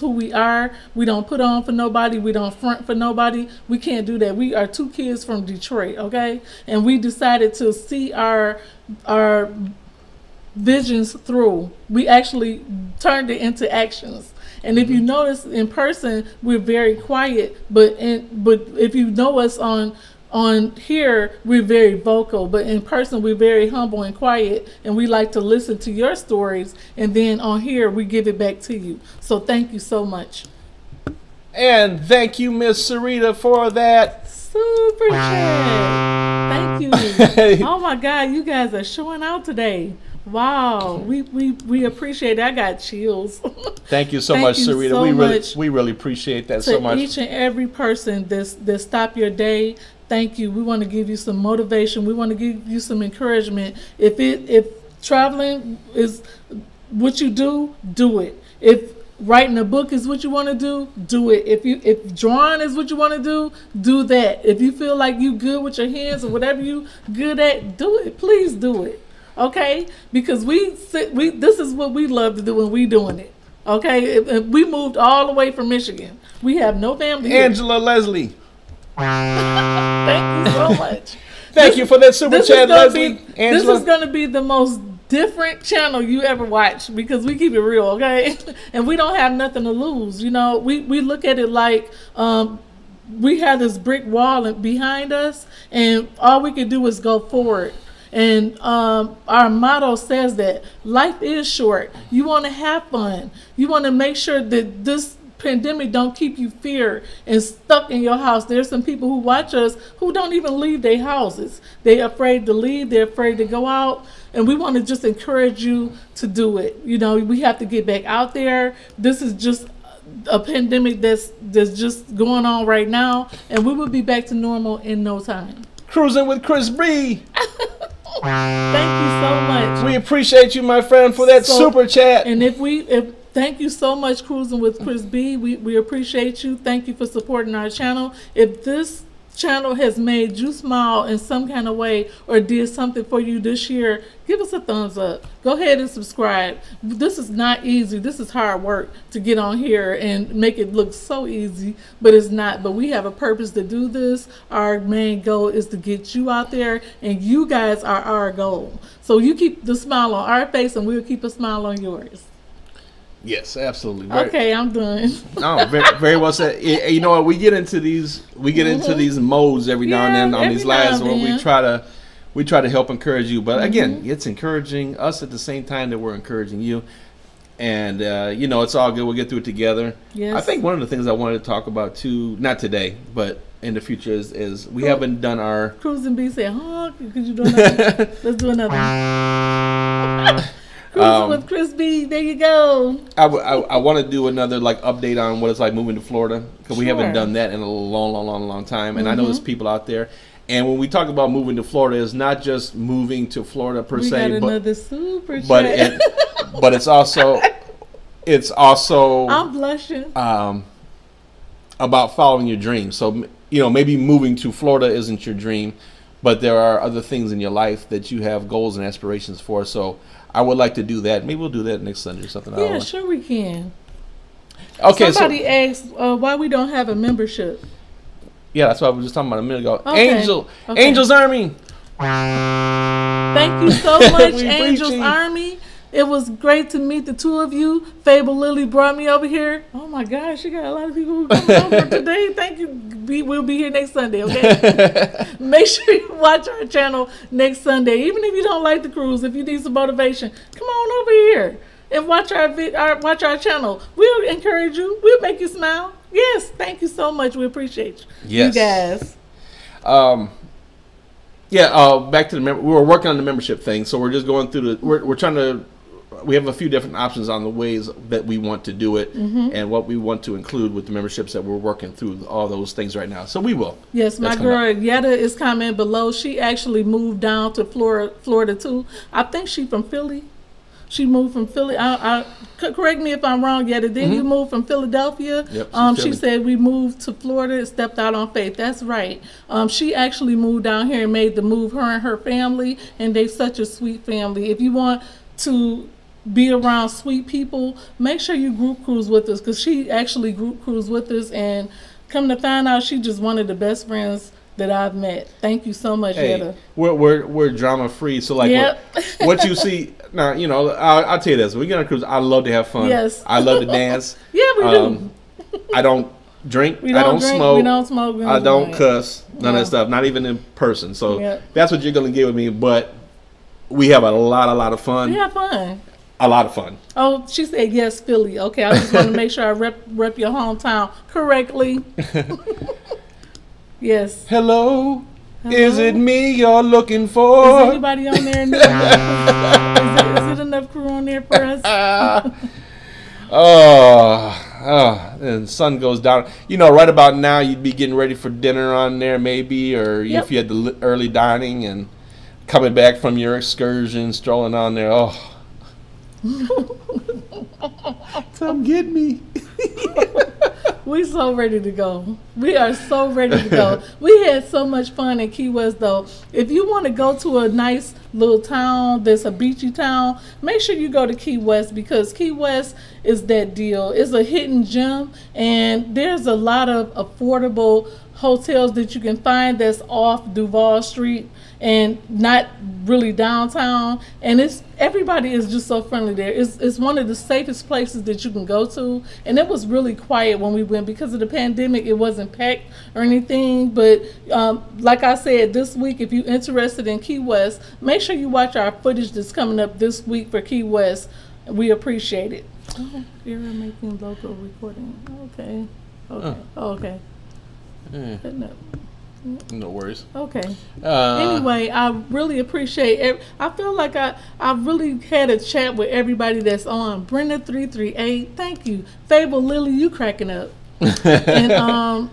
who we are. We don't put on for nobody. We don't front for nobody. We can't do that. We are two kids from Detroit, okay? And we decided to see our visions through. We actually turned it into actions. And if you notice in person, we're very quiet, but if you know us on here, we're very vocal, but in person we're very humble and quiet, and we like to listen to your stories, and then on here we give it back to you. So thank you so much. And thank you, Miss Sarita, for that super chat. Thank you. Oh my God, you guys are showing out today. Wow, we appreciate it. I got chills. Thank you so much, Sarita. So we really appreciate that so much. Each and every person that stopped your day, thank you. We want to give you some motivation. We want to give you some encouragement. If traveling is what you do, do it. If writing a book is what you want to do it. If drawing is what you want to do that. If you feel like you good with your hands or whatever you good at, do it. Please do it. Okay, because this is what we love to do when we doing it. Okay, we moved all the way from Michigan. We have no family. Angela here. Leslie, thank you so much. Thank you for that super chat, Leslie. Angela, this is going to be the most different channel you ever watch because we keep it real, okay? And we don't have nothing to lose. You know, we look at it like we have this brick wall behind us, and all we can do is go forward. And our motto says that life is short. You want to have fun. You want to make sure that this pandemic don't keep you fear and stuck in your house. There's some people who watch us who don't even leave their houses. They're afraid to leave. They're afraid to go out. And we want to just encourage you to do it. You know, we have to get back out there. This is just a pandemic that's just going on right now. And we will be back to normal in no time. Cruising with Chris Bree. Thank you so much. We appreciate you, my friend, for that super chat. And thank you so much, Cruising with Chris B. We appreciate you. Thank you for supporting our channel. If this channel has made you smile in some kind of way or did something for you this year, give us a thumbs up. Go ahead and subscribe. This is not easy. This is hard work to get on here and make it look so easy, but it's not. But we have a purpose to do this. Our main goal is to get you out there, and you guys are our goal. So you keep the smile on our face, and we'll keep a smile on yours. Yes, absolutely. Very, okay, I'm done. No, very well said. You know what? We get into these modes every now and then on these lives where we try to help encourage you. But again, it's encouraging us at the same time that we're encouraging you. And you know, it's all good. We'll get through it together. Yes. I think one of the things I wanted to talk about too, not today, but in the future, is we haven't done our Cruising B said, huh? Because you don't know. Let's do another. Cruising with Chris B. There you go. I want to do another like update on what it's like moving to Florida, because we haven't done that in a long time. And I know there's people out there. And when we talk about moving to Florida, it's not just moving to Florida per se, but it's also I'm blushing. About following your dream. So you know, maybe moving to Florida isn't your dream, but there are other things in your life that you have goals and aspirations for. So I would like to do that. Maybe we'll do that next Sunday or something. Yeah, sure we can. Okay. Somebody asked why we don't have a membership. Yeah, that's what I was just talking about a minute ago. Okay. Angel's Army. Thank you so much, Angel's Army. It was great to meet the two of you. Fable Lily brought me over here. Oh my gosh, you got a lot of people who come over today. Thank you. We'll be here next Sunday, okay? Make sure you watch our channel next Sunday. Even if you don't like the cruise, if you need some motivation, come on over here and watch our channel. We'll encourage you. We'll make you smile. Yes, thank you so much. We appreciate you. Yes. You guys. Yeah, back to the we were working on the membership thing, so we're just going through the we're trying to we have a few different options on the ways that we want to do it and what we want to include with the memberships that we're working through all those things right now. So we will. Yes, my girl Yetta is commenting below. She actually moved down to Florida too. I think she's from Philly. She moved from Philly. Correct me if I'm wrong, Yetta. Then you moved from Philadelphia. Yep, she said we moved to Florida and stepped out on faith. That's right. She actually moved down here and made the move, her and her family, and they're such a sweet family. If you want to be around sweet people, make sure you group cruise with us, because she actually group cruised with us, and come to find out, she's just one of the best friends that I've met. Thank you so much, Yetta. We're drama free, so like what you see now, you know, I'll tell you this: when we get on a cruise, I love to have fun. Yes, I love to dance. yeah, we do. I don't drink. I don't drink, smoke. We don't smoke. We don't cuss. None of that stuff. Not even in person. So that's what you're gonna get with me. But we have a lot of fun. We have fun. A lot of fun. Oh, she said yes, Philly. Okay, I just want to make sure I rep your hometown correctly. Yes. Hello. Is it me you're looking for? Is anybody on there? Is it enough crew on there for us? And sun goes down. You know, right about now, you'd be getting ready for dinner on there, maybe, or if you had the early dining and coming back from your excursion, strolling on there. Oh. Come get me. We so ready to go. We are so ready to go. We had so much fun in Key West, though. If you want to go to a nice little town that's a beachy town, make sure you go to Key West, because Key West is that deal. It's a hidden gem, and there's a lot of affordable hotels that you can find that's off Duval Street and not really downtown, and it's everybody is just so friendly there. It's one of the safest places that you can go to, and it was really quiet when we went because of the pandemic. It wasn't packed or anything, but like I said, this week, if you're interested in Key West, make sure you watch our footage that's coming up this week for Key West. We appreciate it. Oh, you're making local recording. Okay. Okay. Okay. No worries. Okay. Anyway, I really appreciate it. I feel like I really had a chat with everybody that's on. Brenda 338, thank you. Fable Lily, you cracking up. And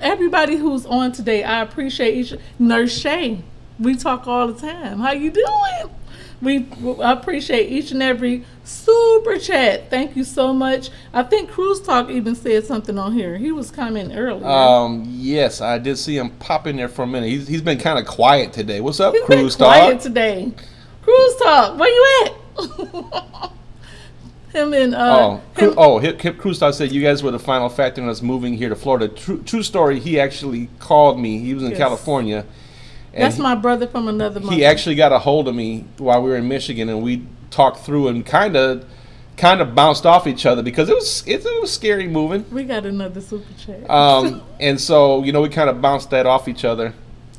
everybody who's on today, I appreciate each. Nurse Shay, we talk all the time. How you doing? I appreciate each and every super chat. Thank you so much. I think Cruise Talk even said something on here. He was commenting earlier. Yes, I did see him pop in there for a minute. He's been kind of quiet today. What's up, Cruise Talk? He's been quiet today. Cruise Talk, where you at? Him and Cruise Talk said you guys were the final factor in us moving here to Florida. True story. He actually called me. He was in California. And that's my brother from another mother. He actually got a hold of me while we were in Michigan, and we talked through and kind of bounced off each other because it was scary moving. We got another super chat. And so, you know, we kind of bounced that off each other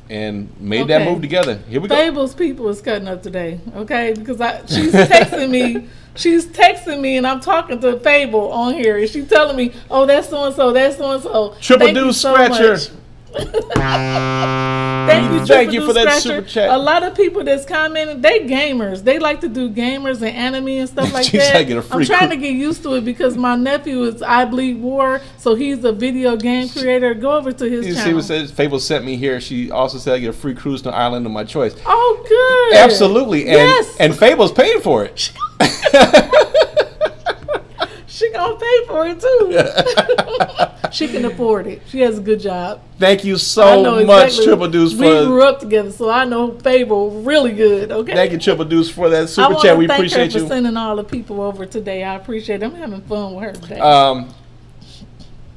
and made that move together. Here we go. Fable's people is cutting up today, okay? Because she's texting me. She's texting me, and I'm talking to Fable on here, and she's telling me, oh, that's so-and-so, that's so-and-so. Triple Deuce Scratcher. So thank you for that super chat. A lot of people that's commenting, they gamers. They like to do gamers and anime and stuff like that. I'm trying to get used to it because my nephew is I Bleed War, so he's a video game creator. Go over to his channel. See what says Fable sent me here. She also said I get a free cruise to an island of my choice. Oh, good. Absolutely. And, and Fable's paying for it. She gonna pay for it too. She can afford it. She has a good job. Thank you so much, Triple Deuce. We grew up together, so I know Fable really good. Okay. Thank you, Triple Deuce, for that super chat. We appreciate you. I want to thank her for sending all the people over today. I appreciate it. I'm having fun with her today.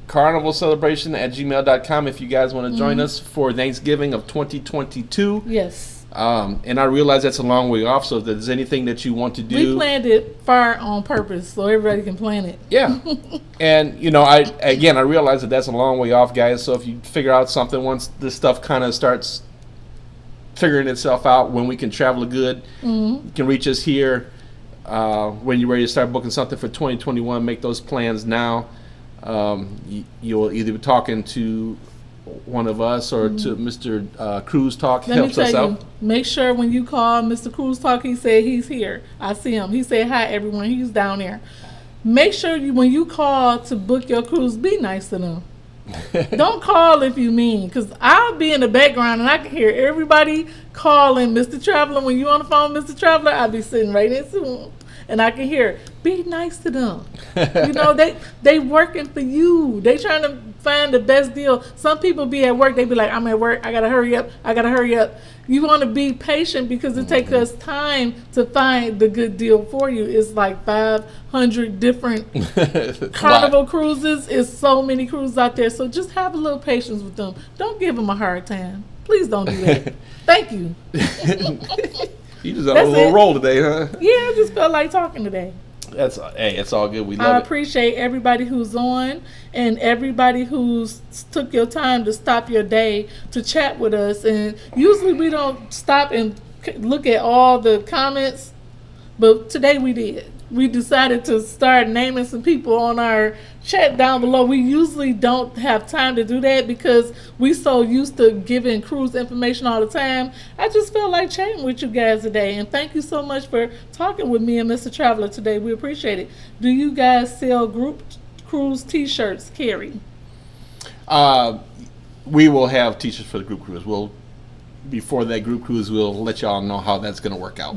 carnivalcelebration@gmail.com if you guys want to join us for Thanksgiving of 2022. Yes. And I realize that's a long way off, so if there's anything that you want to do, we planned it far on purpose so everybody can plan it. Yeah. And you know, I realize that that's a long way off, guys, so if you figure out something once this stuff kind of starts figuring itself out, when we can travel good, you can reach us here. When you're ready to start booking something for 2021, make those plans now. You'll either be talking to one of us or to Mr. Cruise Talk helps us out. Make sure when you call Mr. Cruise Talk, he said he's here. I see him. He said hi everyone. He's down there. Make sure you, when you call to book your cruise, be nice to them. Don't call if you mean, because I'll be in the background and I can hear everybody calling Mr. Traveler. When you on the phone, Mr. Traveler, I'll be sitting right next to him and I can hear, be nice to them. You know, they working for you. They trying to find the best deal. Some people be at work, they be like, I'm at work, I gotta hurry up, I gotta hurry up. You want to be patient because it takes us time to find the good deal for you. It's like 500 different Carnival cruises. It's so many cruises out there. So just have a little patience with them. Don't give them a hard time. Please don't do that. Thank you. You just had a little roll today, huh? Yeah, I just felt like talking today. Hey, it's all good. We love it. I appreciate everybody who's on and everybody who's took your time to stop your day to chat with us. And usually we don't stop and look at all the comments, but today we did. We decided to start naming some people on our chat down below. We usually don't have time to do that because we so used to giving cruise information all the time. I just felt like chatting with you guys today. And thank you so much for talking with me and Mr. Traveler today. We appreciate it. Do you guys sell group cruise t-shirts, Carrie? We will have t-shirts for the group cruise. We'll, before that group cruise, we'll let y'all know how that's going to work out.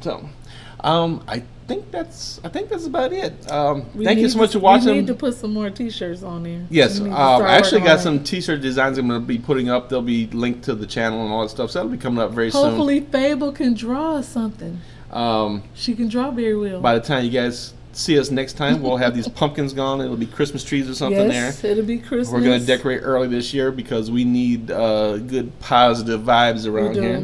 So... I think that's about it. Thank you so much for watching. We need to put some more t-shirts on there. Yes, I actually got some t-shirt designs I'm going to be putting up. They'll be linked to the channel and all that stuff. So that'll be coming up very soon. Hopefully Fable can draw us something. She can draw very well. By the time you guys see us next time, we'll have these pumpkins gone. It'll be Christmas trees or something there. It'll be Christmas. We're going to decorate early this year because we need good positive vibes around here.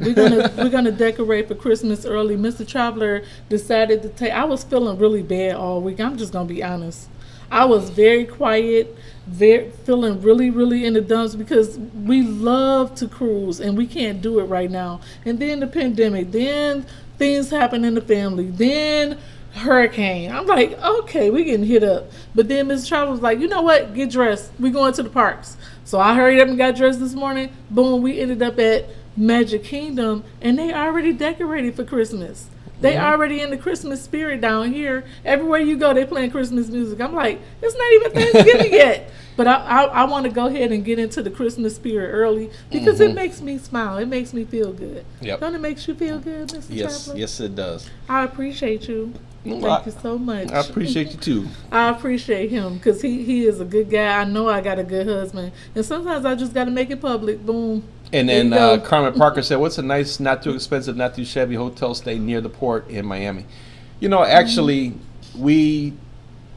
We're going to decorate for Christmas early. Mr. Traveler decided to take, I was feeling really bad all week. I'm just going to be honest. I was very quiet, feeling really, really in the dumps because we love to cruise and we can't do it right now. And then the pandemic, then things happen in the family, then hurricane. I'm like, okay, we getting hit up. But then Miss Travel was like, you know what? Get dressed. We going to the parks. So I hurried up and got dressed this morning. Boom, we ended up at Magic Kingdom, and they already decorated for Christmas. They already in the Christmas spirit down here. Everywhere you go, they playing Christmas music. I'm like, it's not even Thanksgiving yet. But I want to go ahead and get into the Christmas spirit early because it makes me smile. It makes me feel good. Don't it make you feel good, Mr. Traveler? Yes, it does. I appreciate you. Thank you so much. I appreciate you too. I appreciate him because he is a good guy. I know I got a good husband. And sometimes I just got to make it public. Boom. And then Carmen Parker said, what's a nice, not too expensive, not too shabby hotel stay near the port in Miami? You know, actually, we...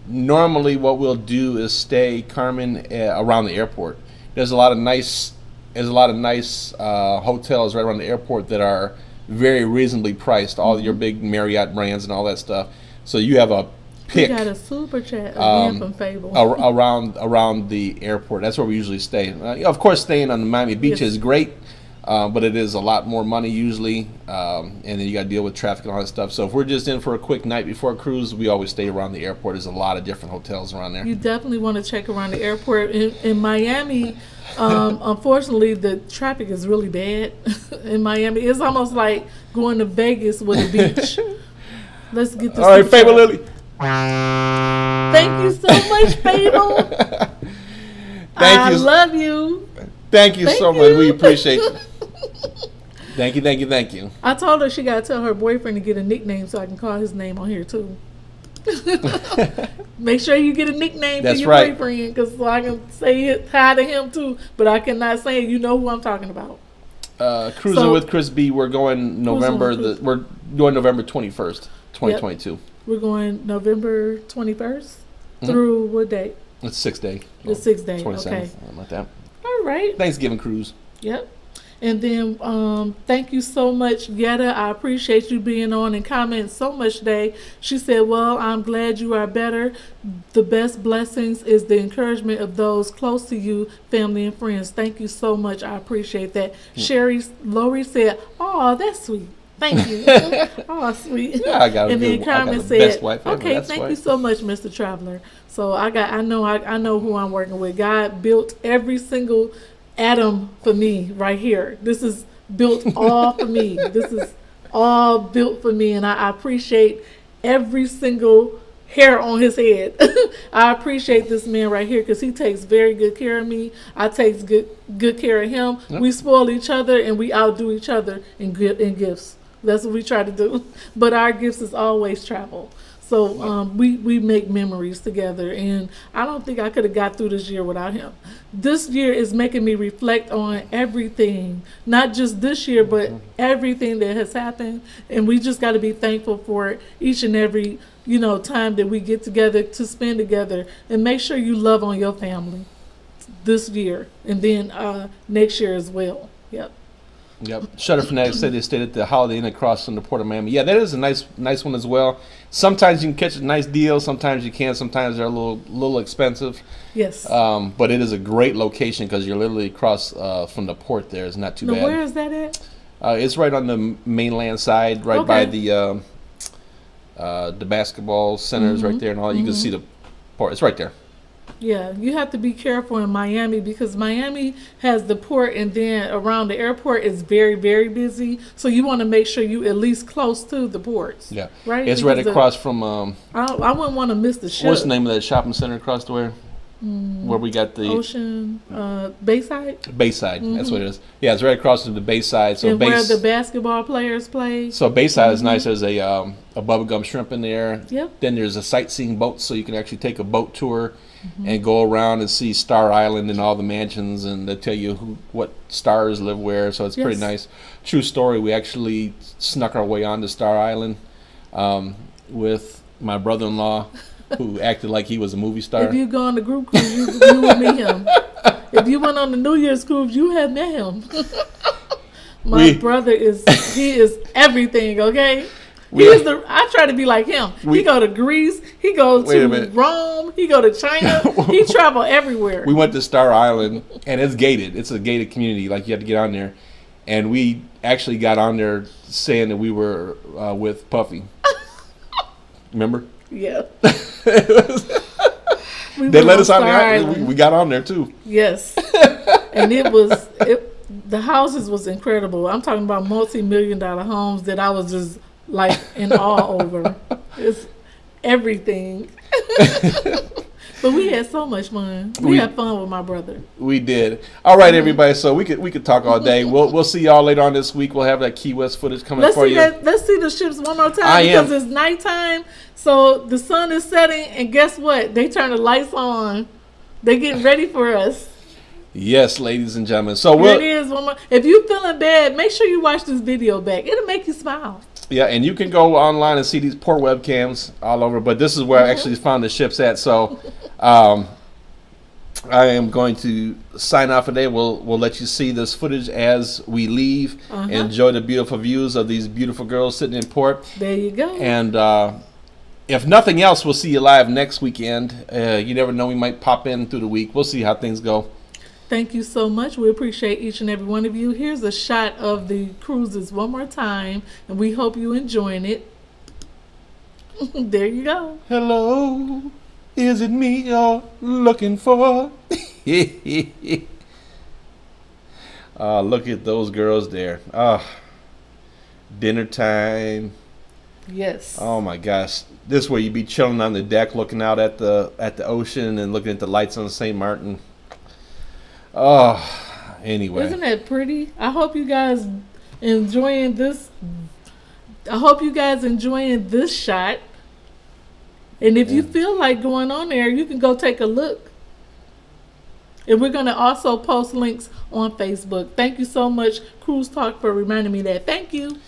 Normally what we'll do is stay, Carmen, around the airport. There's a lot of nice hotels right around the airport that are very reasonably priced, all your big Marriott brands and all that stuff. So you have a pick. We got a super chat again from Fable. around the airport. That's where we usually stay. Of course, staying on the Miami Beach is great, but it is a lot more money usually, and then you got to deal with traffic and all that stuff. So if we're just in for a quick night before a cruise, we always stay around the airport. There's a lot of different hotels around there. You definitely want to check around the airport. In Miami, unfortunately, the traffic is really bad in Miami. It's almost like going to Vegas with a beach. Let's get this. All right, Fable Lily. Thank you so much, Fable. I love you. Thank you so much. We appreciate you. Thank you, thank you, thank you. I told her she got to tell her boyfriend to get a nickname so I can call his name on here, too. Make sure you get a nickname for your boyfriend because I can say hi to him, too. But I cannot say it. You know who I'm talking about. Cruising with Chris B. We're going November 21st, 2022. Yep. We're going November 21st through what date? It's 6 day. The 6 day. 27th, okay. Something like that. All right. Thanksgiving cruise. Yep. And then thank you so much, Yetta. I appreciate you being on and commenting so much today. She said, well, I'm glad you are better. The best blessings is the encouragement of those close to you, family and friends. Thank you so much. I appreciate that. Sherry Lowry said, oh, that's sweet. Thank you. Oh, sweet. Yeah, I got a good one. I got the best wife ever. Okay, thank you so much, Mr. Traveler. So I know who I'm working with. God built every single atom for me right here. This is built all for me. This is all built for me, and I appreciate every single hair on his head. I appreciate this man right here because he takes very good care of me. I take good care of him. Yep. We spoil each other and we outdo each other in gifts. That's what we try to do. But our gifts is always travel. So wow. We make memories together, and I don't think I could have got through this year without him. This year is making me reflect on everything, not just this year, but everything that has happened, and we just got to be thankful for each and every time that we get together to spend together, and make sure you love on your family this year, and then next year as well. Yep. Yep. Shutter Fanatic said they stayed at the Holiday Inn across from the Port of Miami. Yeah, that is a nice one as well. Sometimes you can catch a nice deal. Sometimes you can't. Sometimes they're a little expensive. Yes. But it is a great location because you're literally across from the port there. It's not too bad. Where is that at? It's right on the mainland side, right by the basketball centers right there and all. You can see the port. It's right there. Yeah, you have to be careful in Miami because Miami has the port, and then around the airport is very, very busy. So you want to make sure you at least close to the ports. Yeah, right. It's because right across from. I wouldn't want to miss the ship. What's the name of that shopping center across the way? Where we got the Ocean Bayside. Bayside, that's what it is. Yeah, it's right across from the Bayside. So where the basketball players play. So Bayside is nice. There's a bubblegum shrimp in there. Yep. Then there's a sightseeing boat, so you can actually take a boat tour. And go around and see Star Island and all the mansions, and they tell you what stars live where. So it's pretty nice. True story. We actually snuck our way onto Star Island with my brother-in-law, who acted like he was a movie star. If you go on the group cruise, you would meet him. If you went on the New Year's cruise, you had met him. My brother is everything. Okay. I try to be like him. He go to Greece. He goes to Rome. He go to China. He travel everywhere. We went to Star Island, and it's gated. It's a gated community. Like, you have to get on there. And we actually got on there saying that we were with Puffy. Remember? Yeah. They let us on there. We got on there, too. Yes. And it was... the houses was incredible. I'm talking about multi-million-dollar homes that I was just... like in all over. It's everything. But we had so much fun. We had fun with my brother. We did. All right, everybody. So we could talk all day. We'll see y'all later on this week. We'll have that Key West footage coming for you. Let's see the ships one more time because it's nighttime. So the sun is setting, and guess what? They turn the lights on. They're getting ready for us. Yes, ladies and gentlemen. So it is one more. If you're feeling bad, make sure you watch this video back. It'll make you smile. Yeah, and you can go online and see these port webcams all over, but this is where I actually found the ships at. So I am going to sign off today. We'll let you see this footage as we leave. Enjoy the beautiful views of these beautiful girls sitting in port. There you go. And if nothing else, we'll see you live next weekend. You never know, we might pop in through the week. We'll see how things go. Thank you so much. We appreciate each and every one of you. Here's a shot of the cruises one more time, and we hope you're enjoying it. There you go. Hello, is it me you're looking for? Look at those girls there. Dinner time. Yes. Oh my gosh. This way you'd be chilling on the deck looking out at the ocean and looking at the lights on Saint Martin. Oh, anyway. Isn't that pretty? I hope you guys enjoying this. I hope you guys enjoying this shot. And if you feel like going on there, you can go take a look. And we're going to also post links on Facebook. Thank you so much, Cruise Talk, for reminding me that. Thank you.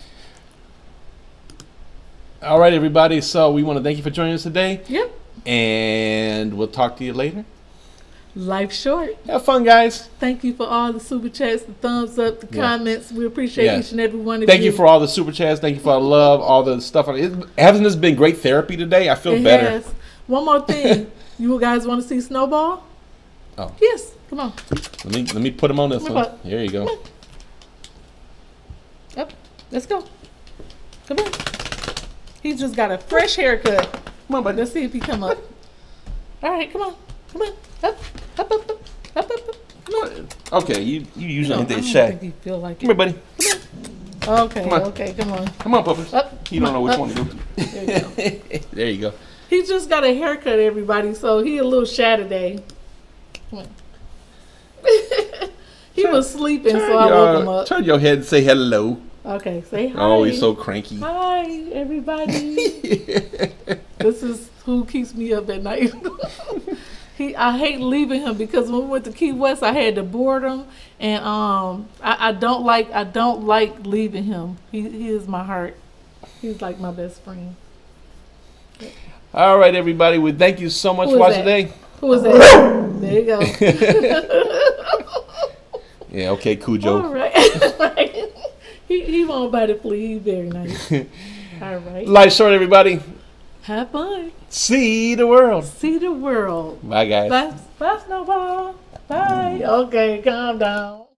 All right, everybody. So we want to thank you for joining us today. Yep. And we'll talk to you later. Life short. Have fun, guys. Thank you for all the super chats, the thumbs up, the comments. We appreciate each and every one of you. Thank you for all the super chats. Thank you for all the love, all the stuff. Hasn't this been great therapy today? I feel better. Yes. One more thing. You guys want to see Snowball? Oh. Yes. Come on. Let me put him on this one. Here you go. Up. Let's go. Come on. He just got a fresh haircut. Come on, but let's see if he come up. All right, come on. Come on. Up, up, up, up, up, up, up. Come on. Okay, you usually ain't that shy. I think he feel like it. Come here, buddy. Come on. Okay, okay, come on. Come on, Puppers. Up. You don't know which one to do. There you go. There you go. He just got a haircut, everybody, so he a little shy today. Come on. He was sleeping, so I woke him up. Turn your head and say hello. Okay, say hi. Oh, he's so cranky. Hi, everybody. This is who keeps me up at night. I hate leaving him because when we went to Key West, I had to board him, and I don't like leaving him. He is my heart. He's like my best friend. All right, everybody. Well, thank you so much for watching today. Who was that? There you go. Yeah, okay, Cujo. All right. He won't bite a flea. He's very nice. All right. Life's short, everybody. Have fun. See the world. See the world. Bye, guys. Bye, Snowball. Bye. Okay, calm down.